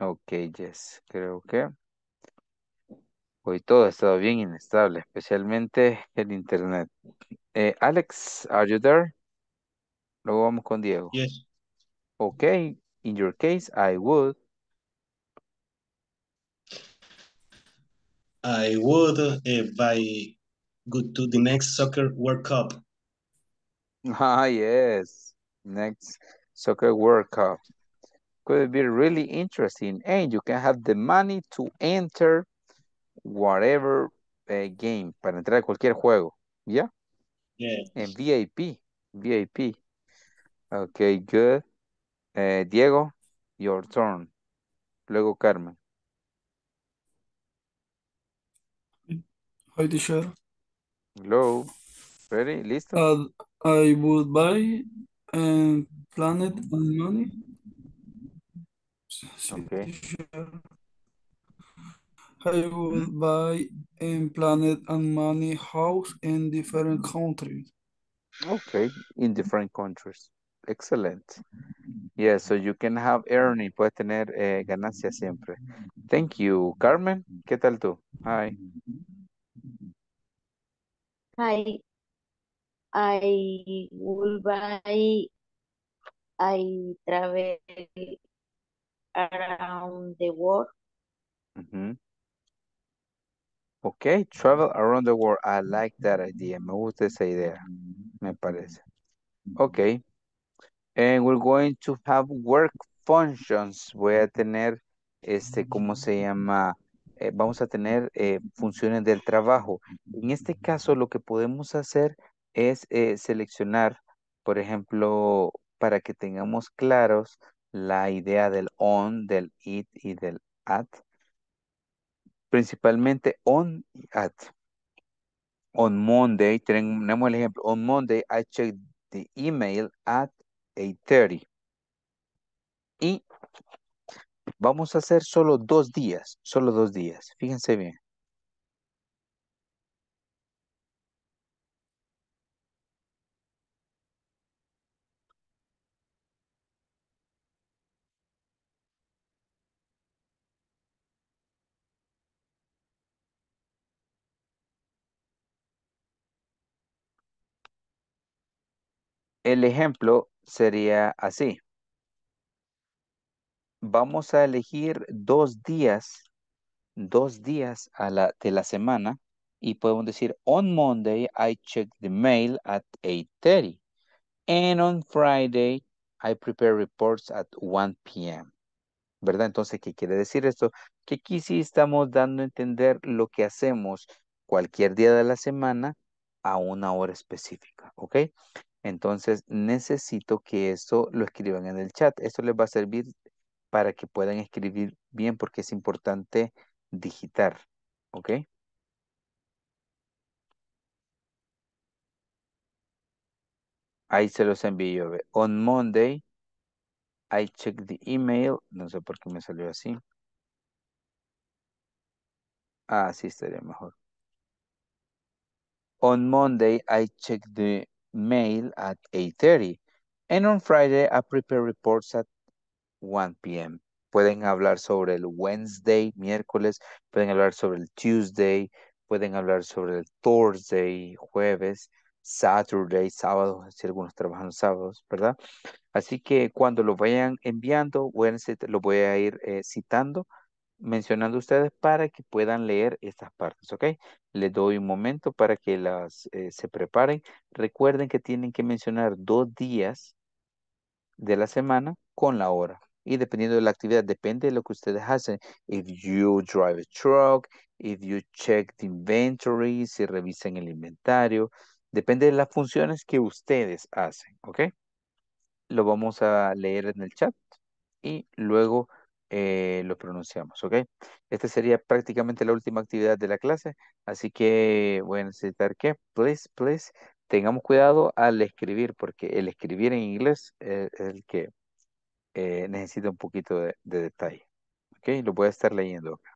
Ok, Jess, creo que hoy todo ha estado bien inestable, especialmente el internet. Alex, are you there? Luego vamos con Diego. Yes. Ok, in your case, I would. I would buy go to the next soccer World Cup. Ah, yes. Next soccer World Cup. Could be really interesting, and you can have the money to enter whatever game, para entrar a cualquier juego. ¿Ya? Yeah. En VIP. VIP. Ok, good. Diego, your turn. Luego Carmen. Hi, teacher. Hello. Ready? ¿Listo? Uh, I would buy and planet and money. Sí, Ok. teacher. I would buy and planet and money house in different countries. Okay. In different countries. Excellent. Yeah, so you can have earning, puedes tener ganancias siempre. Thank you. Carmen, ¿qué tal tú? Hi. Hi, I will buy, I travel around the world. Ujú. Okay, travel around the world. I like that idea. Me gusta esa idea, me parece. Okay, and we're going to have work functions. Voy a tener, ¿cómo se llama? Vamos a tener funciones del trabajo. En este caso, lo que podemos hacer es seleccionar, por ejemplo, para que tengamos claros la idea del on, del it y del at. Principalmente on y at. On Monday, tenemos el ejemplo. On Monday, I checked the email at 8:30. Y vamos a hacer solo 2 días, solo 2 días. Fíjense bien. El ejemplo sería así. Vamos a elegir 2 días, 2 días de la semana y podemos decir, on Monday, I check the mail at 8:30. And on Friday, I prepare reports at 1 p.m. ¿Verdad? Entonces, ¿qué quiere decir esto? Que aquí sí estamos dando a entender lo que hacemos cualquier día de la semana a una hora específica, ¿ok? Entonces, necesito que esto lo escriban en el chat. Esto les va a servir para que puedan escribir bien porque es importante digitar, ¿ok? Ahí se los envío. Ve. On Monday, I check the email. No sé por qué me salió así. Ah, sí, estaría mejor. On Monday, I check the mail at 8:30. And on Friday, I prepare reports at 1 p.m. Pueden hablar sobre el Wednesday, miércoles. Pueden hablar sobre el Tuesday. Pueden hablar sobre el Thursday, jueves. Saturday, sábado, si algunos trabajan los sábados, ¿verdad? Así que cuando lo vayan enviando, lo voy a ir citando, mencionando ustedes para que puedan leer estas partes, ¿ok? Les doy un momento para que se preparen. Recuerden que tienen que mencionar 2 días de la semana con la hora. Y dependiendo de la actividad, depende de lo que ustedes hacen. If you drive a truck, if you check the inventory, si revisan el inventario, depende de las funciones que ustedes hacen, ¿ok? Lo vamos a leer en el chat y luego lo pronunciamos, ¿ok? Esta sería prácticamente la última actividad de la clase, así que voy a necesitar que, please, tengamos cuidado al escribir, porque el escribir en inglés es el que necesita un poquito de detalle, ¿ok? Lo voy a estar leyendo acá.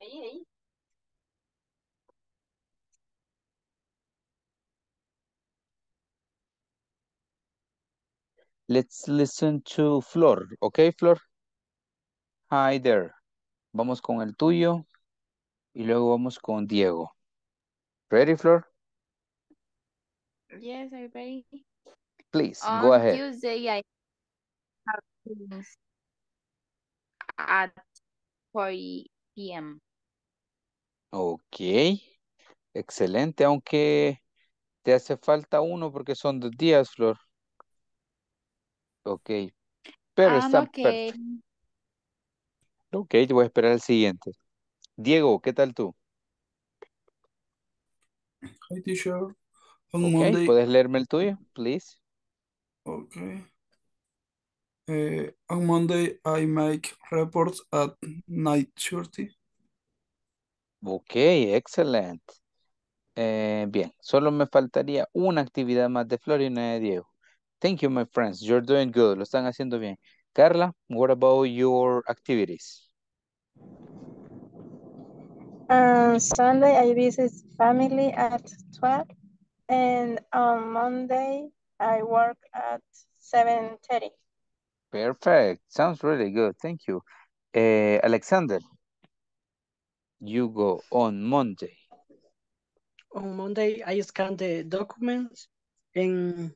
Ahí. Let's listen to Flor. Okay, Flor. Hi there. Vamos con el tuyo y luego vamos con Diego. Ready, Flor? Yes, I'm ready. Please, go ahead. On Tuesday, I have meetings at 4 p.m. Ok, excelente, aunque te hace falta uno porque son 2 días, Flor. Ok, pero está perfecto. Ok, te voy a esperar el siguiente. Diego, ¿qué tal tú? Hi, teacher. On Monday. ¿Puedes leerme el tuyo, please? Ok. On Monday, I make reports at 9:30. Ok, excelente. Bien, solo me faltaría una actividad más de Flor y una de Diego. Thank you, my friends. You're doing good. Lo están haciendo bien. Carla, what about your activities? Sunday, I visit family at 12. And on Monday, I work at 7:30. Perfect. Sounds really good. Thank you. Alexander. You go on Monday. On Monday, I scan the documents, and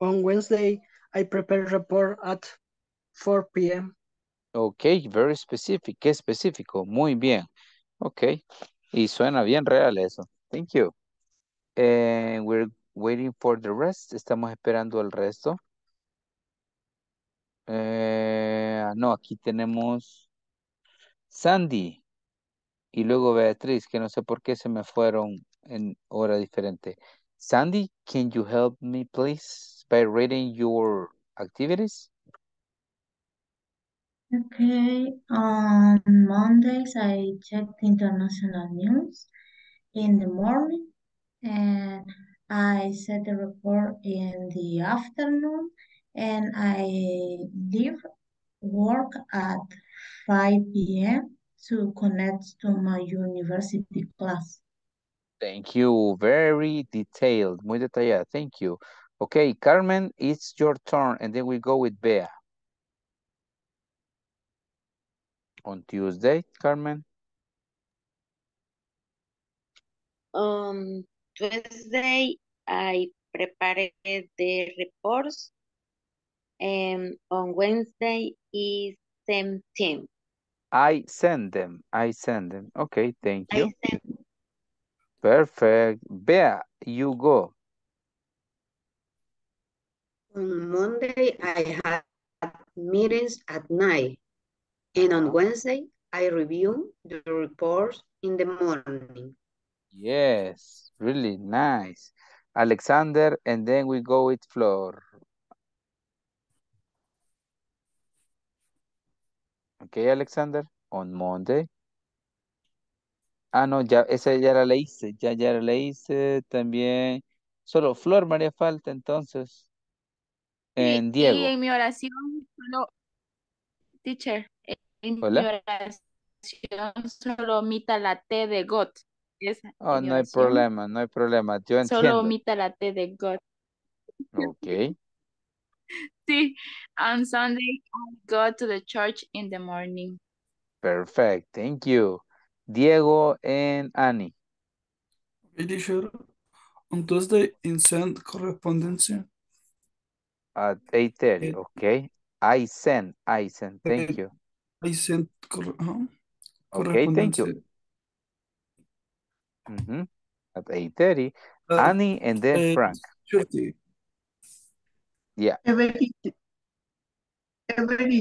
on Wednesday, I prepare report at 4 p.m. Okay, very specific. Qué específico. Muy bien. Okay. Y suena bien real eso. Thank you. And we're waiting for the rest. Estamos esperando el resto. No, aquí tenemos Sandy. Y luego Beatriz, que no sé por qué se me fueron en hora diferente. Sandy, can you help me, please, by reading your activities? Okay, on Mondays I checked international news in the morning, and I set the report in the afternoon, and I leave work at 5 p.m. to connect to my university class. Thank you. Very detailed. Muy detallada. Thank you. Okay, Carmen, it's your turn, and then we go with Bea. On Tuesday, Carmen. Tuesday, I prepared the reports, and on Wednesday is same team. I send them. Okay, thank you. Perfect. Bea, you go. On Monday, I have meetings at 9. And on Wednesday, I review the reports in the morning. Yes, really nice. Alexander, and then we go with Flor. Okay, Alexander, on Monday. Ah, no, ya, esa ya la leíste, ya la leíste también. Solo Flor me haría falta, entonces. En Diego. Y en mi oración, solo, teacher, en ¿hola? Mi oración solo omita la T de God. Esa, oh, no hay problema, yo entiendo. Solo omita la T de God. Ok. Sí, on Sunday, I go to the church in the morning. Perfect, thank you. Diego and Annie. On Tuesday, I send correspondence. At 8:30, okay. I send, thank you. I send correspondence. Okay, thank you. At 8:30, Annie and then Frank. 30. Yeah. Every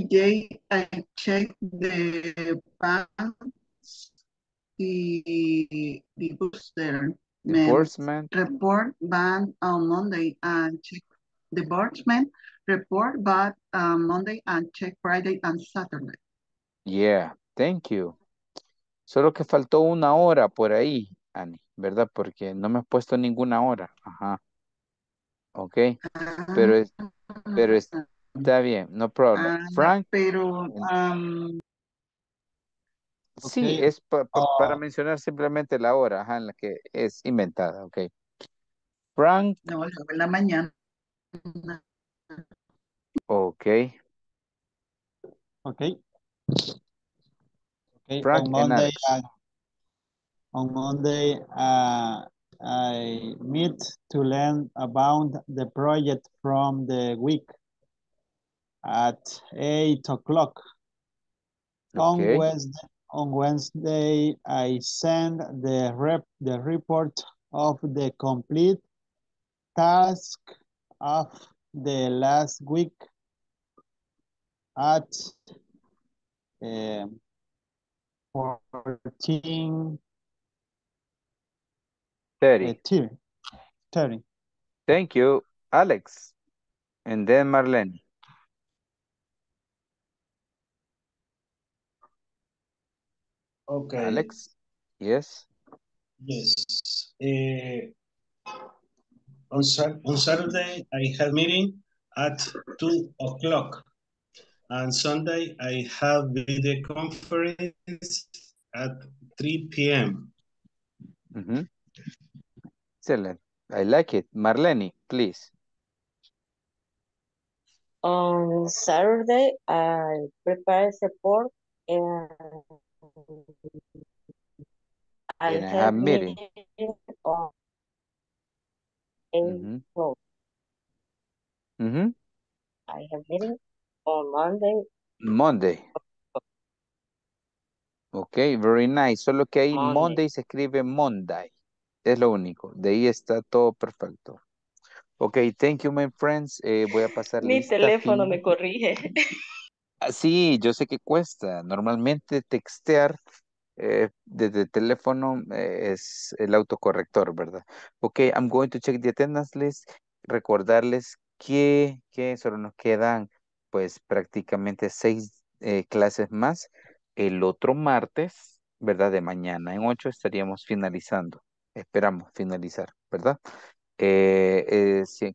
day I check the banks, the report, but on Monday and check the boardman report, but Monday and check Friday and Saturday. Yeah, thank you. Solo que faltó una hora por ahí, Annie, ¿verdad? Porque no me has puesto ninguna hora. Ajá. Ok, pero Está bien, no problem. Frank. Pero... sí, okay. Es para mencionar simplemente la hora en la que es inventada, ok. Frank. No, en la mañana. Ok. Ok. Okay. Frank on Monday, I meet to learn about the project from the week at 8 o'clock. Okay. On Wednesday, I send the report of the complete task of the last week at 14:30. Thank you, Alex. And then Marleni. Okay. Alex? Yes? Yes. On Saturday, I have meeting at 2 o'clock. And Sunday, I have video conference at 3 p.m. Mm-hmm. Excellent. I like it. Marleni, please. On Saturday, I prepare support and I have meeting on 8 o'clock. Mm-hmm. I have meeting on Monday. Monday. Ok, very nice. Solo que ahí Monday se escribe Monday. Es lo único. De ahí está todo perfecto. Ok, thank you, my friends. Voy a pasar mi teléfono me corrige. Sí, yo sé que cuesta. Normalmente textear desde el teléfono es el autocorrector, ¿verdad? Ok, I'm going to check the attendance list. Recordarles que solo nos quedan pues prácticamente 6 clases más. El otro martes, ¿verdad? De mañana en 8 estaríamos finalizando. Esperamos finalizar, ¿verdad?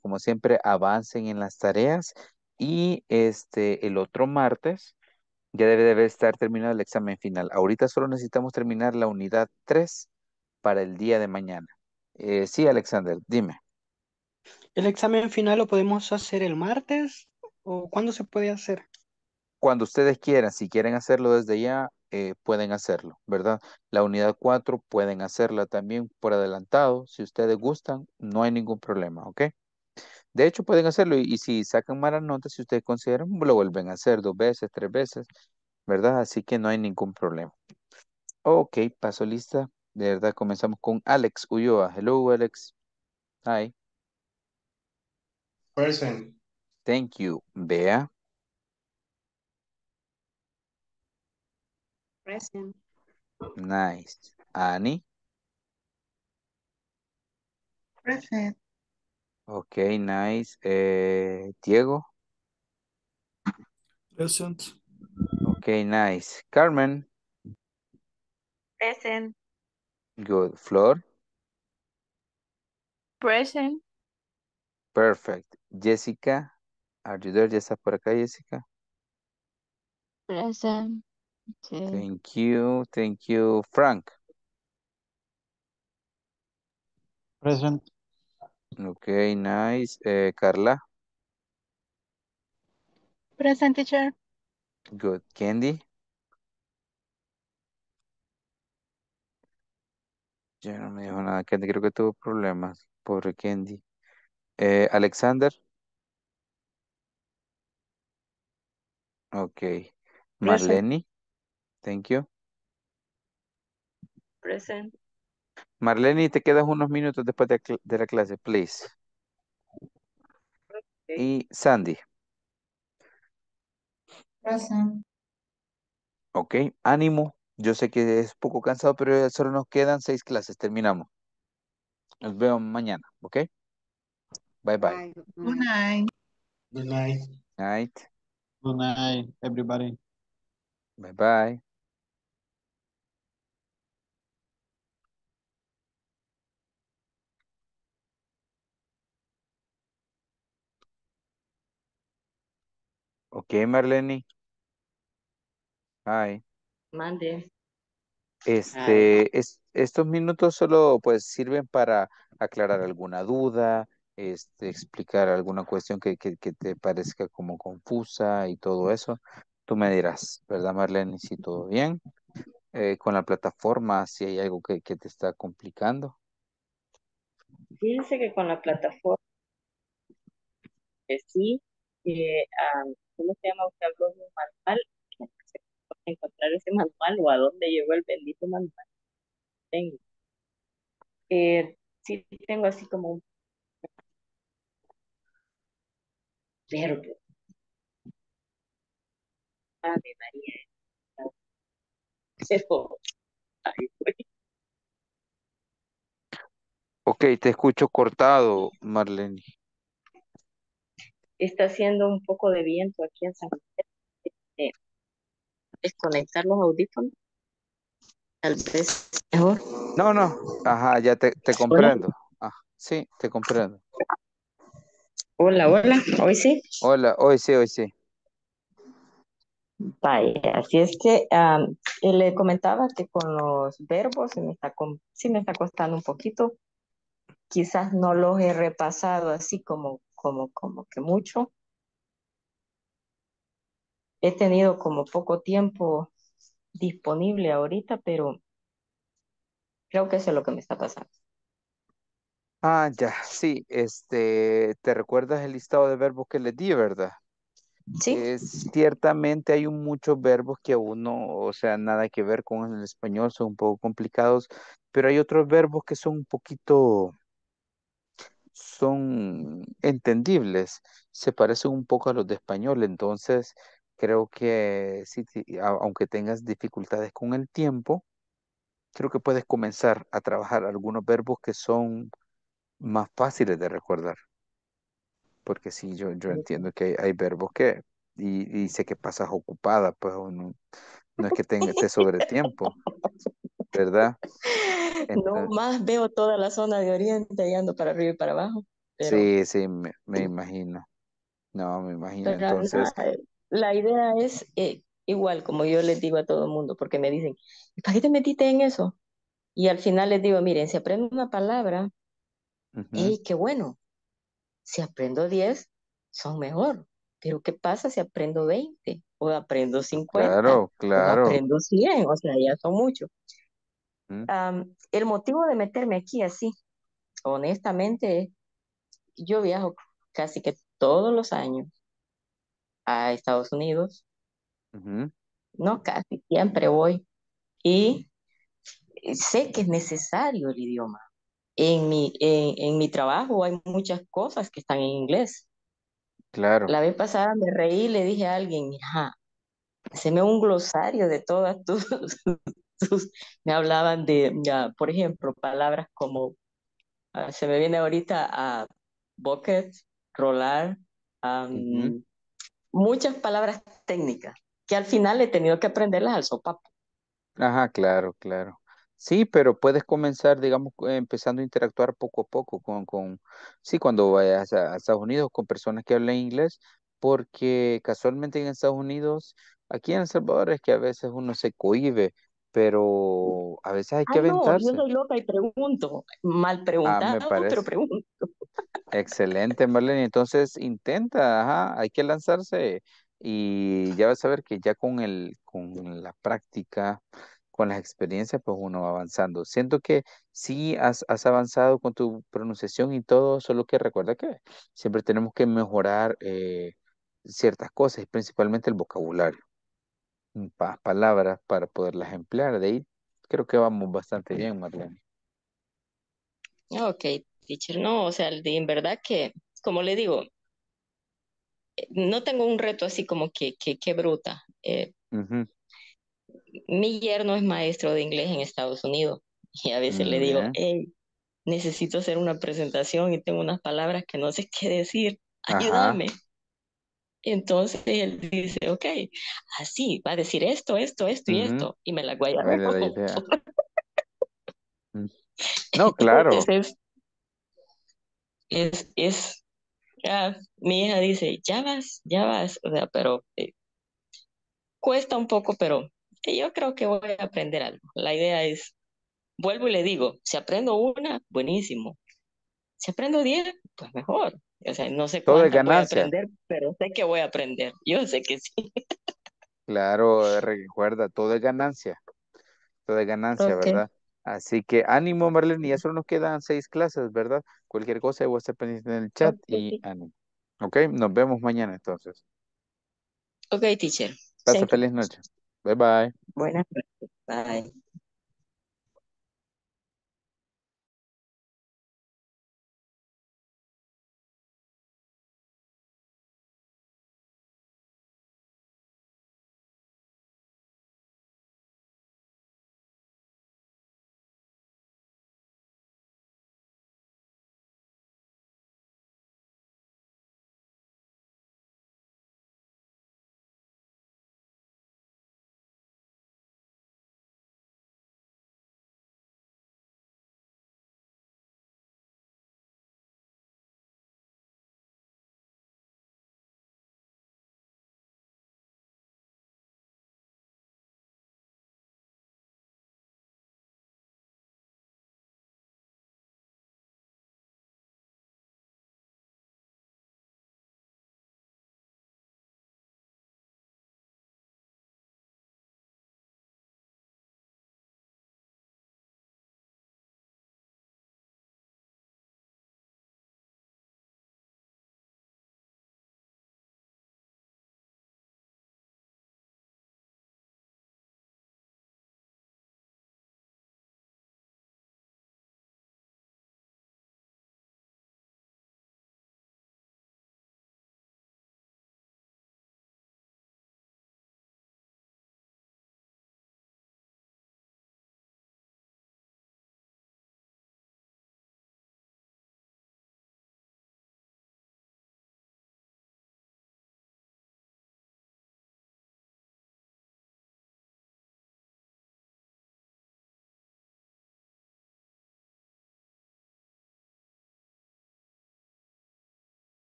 Como siempre, avancen en las tareas y el otro martes ya debe estar terminado el examen final. Ahorita solo necesitamos terminar la unidad 3 para el día de mañana. Sí, Alexander, dime. ¿El examen final lo podemos hacer el martes? ¿O cuándo se puede hacer? Cuando ustedes quieran, si quieren hacerlo desde ya, pueden hacerlo, ¿verdad? La unidad 4 pueden hacerla también por adelantado. Si ustedes gustan, no hay ningún problema, ¿ok? De hecho, pueden hacerlo y si sacan malas notas, si ustedes consideran, lo vuelven a hacer 2 veces, 3 veces, ¿verdad? Así que no hay ningún problema. Ok, paso lista. De verdad, comenzamos con Alex Ulloa. Hello, Alex. Hi. Present. Thank you. Bea. Present. Nice. Annie. Present. Okay, nice. Diego. Present. Okay, nice. Carmen. Present. Good. Flor. Present. Perfect. Jessica. Are you there? ¿Ya estás por acá, Jessica? Present. Okay. Thank you. Thank you. Frank. Present. Okay, nice. Carla. Present, teacher. Good. Candy. Ya no me dijo nada. Candy creo que tuvo problemas. Pobre Candy. Alexander. Okay. Marleni. Thank you. Present. Marleni, te quedas unos minutos después de la clase, please. Okay. Y Sandy. Present. Ok, ánimo. Yo sé que es poco cansado, pero solo nos quedan 6 clases. Terminamos. Nos vemos mañana, ¿ok? Bye, bye. Good night. Good night. Night. Good night, everybody. Bye, bye. Okay, Marleni. Hi. Mande. Ay, Estos minutos solo pues sirven para aclarar alguna duda, explicar alguna cuestión que te parezca como confusa y todo eso. Tú me dirás, ¿verdad, Marleni? Si todo bien. Con la plataforma, si hay algo que te está complicando. Fíjense que con la plataforma, sí, ¿cómo se llama? Buscar un manual. Encontrar ese manual o a dónde llegó el bendito manual. Tengo. Sí, tengo así como un verde. Ave María. Cefo. Ahí fue. Ok, te escucho cortado, Marleni. Está haciendo un poco de viento aquí en San José. Desconectar los audífonos, tal vez mejor. No, ajá, ya te comprendo. Ah, sí, te comprendo. Hola, hoy sí. Hola, hoy sí. Vaya, así es que le comentaba que con los verbos sí me está costando un poquito. Quizás no los he repasado así como que mucho. He tenido como poco tiempo disponible ahorita, pero creo que eso es lo que me está pasando. Ah, ya, sí. ¿Te recuerdas el listado de verbos que les di, verdad? Sí. Ciertamente hay muchos verbos que aún no, o sea, nada que ver con el español, son un poco complicados, pero hay otros verbos que son un poquito... son entendibles, se parecen un poco a los de español, entonces creo que sí, aunque tengas dificultades con el tiempo, creo que puedes comenzar a trabajar algunos verbos que son más fáciles de recordar, porque sí, yo entiendo que hay verbos que, y sé que pasas ocupada, pues no es que esté sobre tiempo, ¿verdad? Entonces, no más veo toda la zona de Oriente y ando para arriba y para abajo. Pero... Sí, me imagino. No, me imagino. Pero entonces... La idea es igual, como yo les digo a todo el mundo, porque me dicen, ¿para qué te metiste en eso? Y al final les digo, miren, si aprendo una palabra, ¡ey, qué bueno! Si aprendo 10, son mejor. Pero ¿qué pasa si aprendo 20? O aprendo 50. Claro. O aprendo 100, o sea, ya son muchos. El motivo de meterme aquí así, honestamente, yo viajo casi que todos los años a Estados Unidos. No, casi siempre voy. Y sé que es necesario el idioma. En mi trabajo hay muchas cosas que están en inglés. Claro. La vez pasada me reí y le dije a alguien, mira, haceme un glosario de todas tus... Me hablaban de, por ejemplo, palabras como, se me viene ahorita a bucket, rolar, muchas palabras técnicas que al final he tenido que aprenderlas al sopapo. Ajá, claro. Sí, pero puedes comenzar, digamos, empezando a interactuar poco a poco sí, cuando vayas a Estados Unidos con personas que hablan inglés, porque casualmente en Estados Unidos, aquí en El Salvador es que a veces uno se cohíbe, pero a veces hay que aventarse. No, yo soy loca y pregunto, mal preguntado, pero pregunto. Excelente, Marleni, entonces intenta, hay que lanzarse y ya vas a ver que ya con la práctica, con las experiencias, pues uno va avanzando. Siento que sí has avanzado con tu pronunciación y todo, solo que recuerda que siempre tenemos que mejorar ciertas cosas, principalmente el vocabulario. Palabras para poderlas emplear. De ahí creo que vamos bastante bien, Marleni. Ok, teacher, no, o sea, en verdad que, como le digo, no tengo un reto así como que bruta. Mi yerno es maestro de inglés en Estados Unidos y a veces le digo, hey, necesito hacer una presentación y tengo unas palabras que no sé qué decir, ayúdame. Ajá. Entonces él dice, ok, así, va a decir esto y esto, y me la guaya. No, claro. Entonces es Mi hija dice, ya vas, o sea, pero cuesta un poco, pero yo creo que voy a aprender algo. La idea es, vuelvo y le digo, si aprendo una, buenísimo. Si aprendo 10, pues mejor. O sea, no sé cuánto voy a aprender, pero sé que voy a aprender. Yo sé que sí. Claro, recuerda, todo es ganancia. Todo es ganancia, okay. ¿Verdad? Así que ánimo, Marleni, ya solo nos quedan 6 clases, ¿verdad? Cualquier cosa, voy a estar pendiente en el chat, okay. Y ánimo. Ok, nos vemos mañana entonces. Ok, teacher. Pasa feliz noche. Bye, bye. Buenas noches. Bye.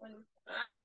Bueno.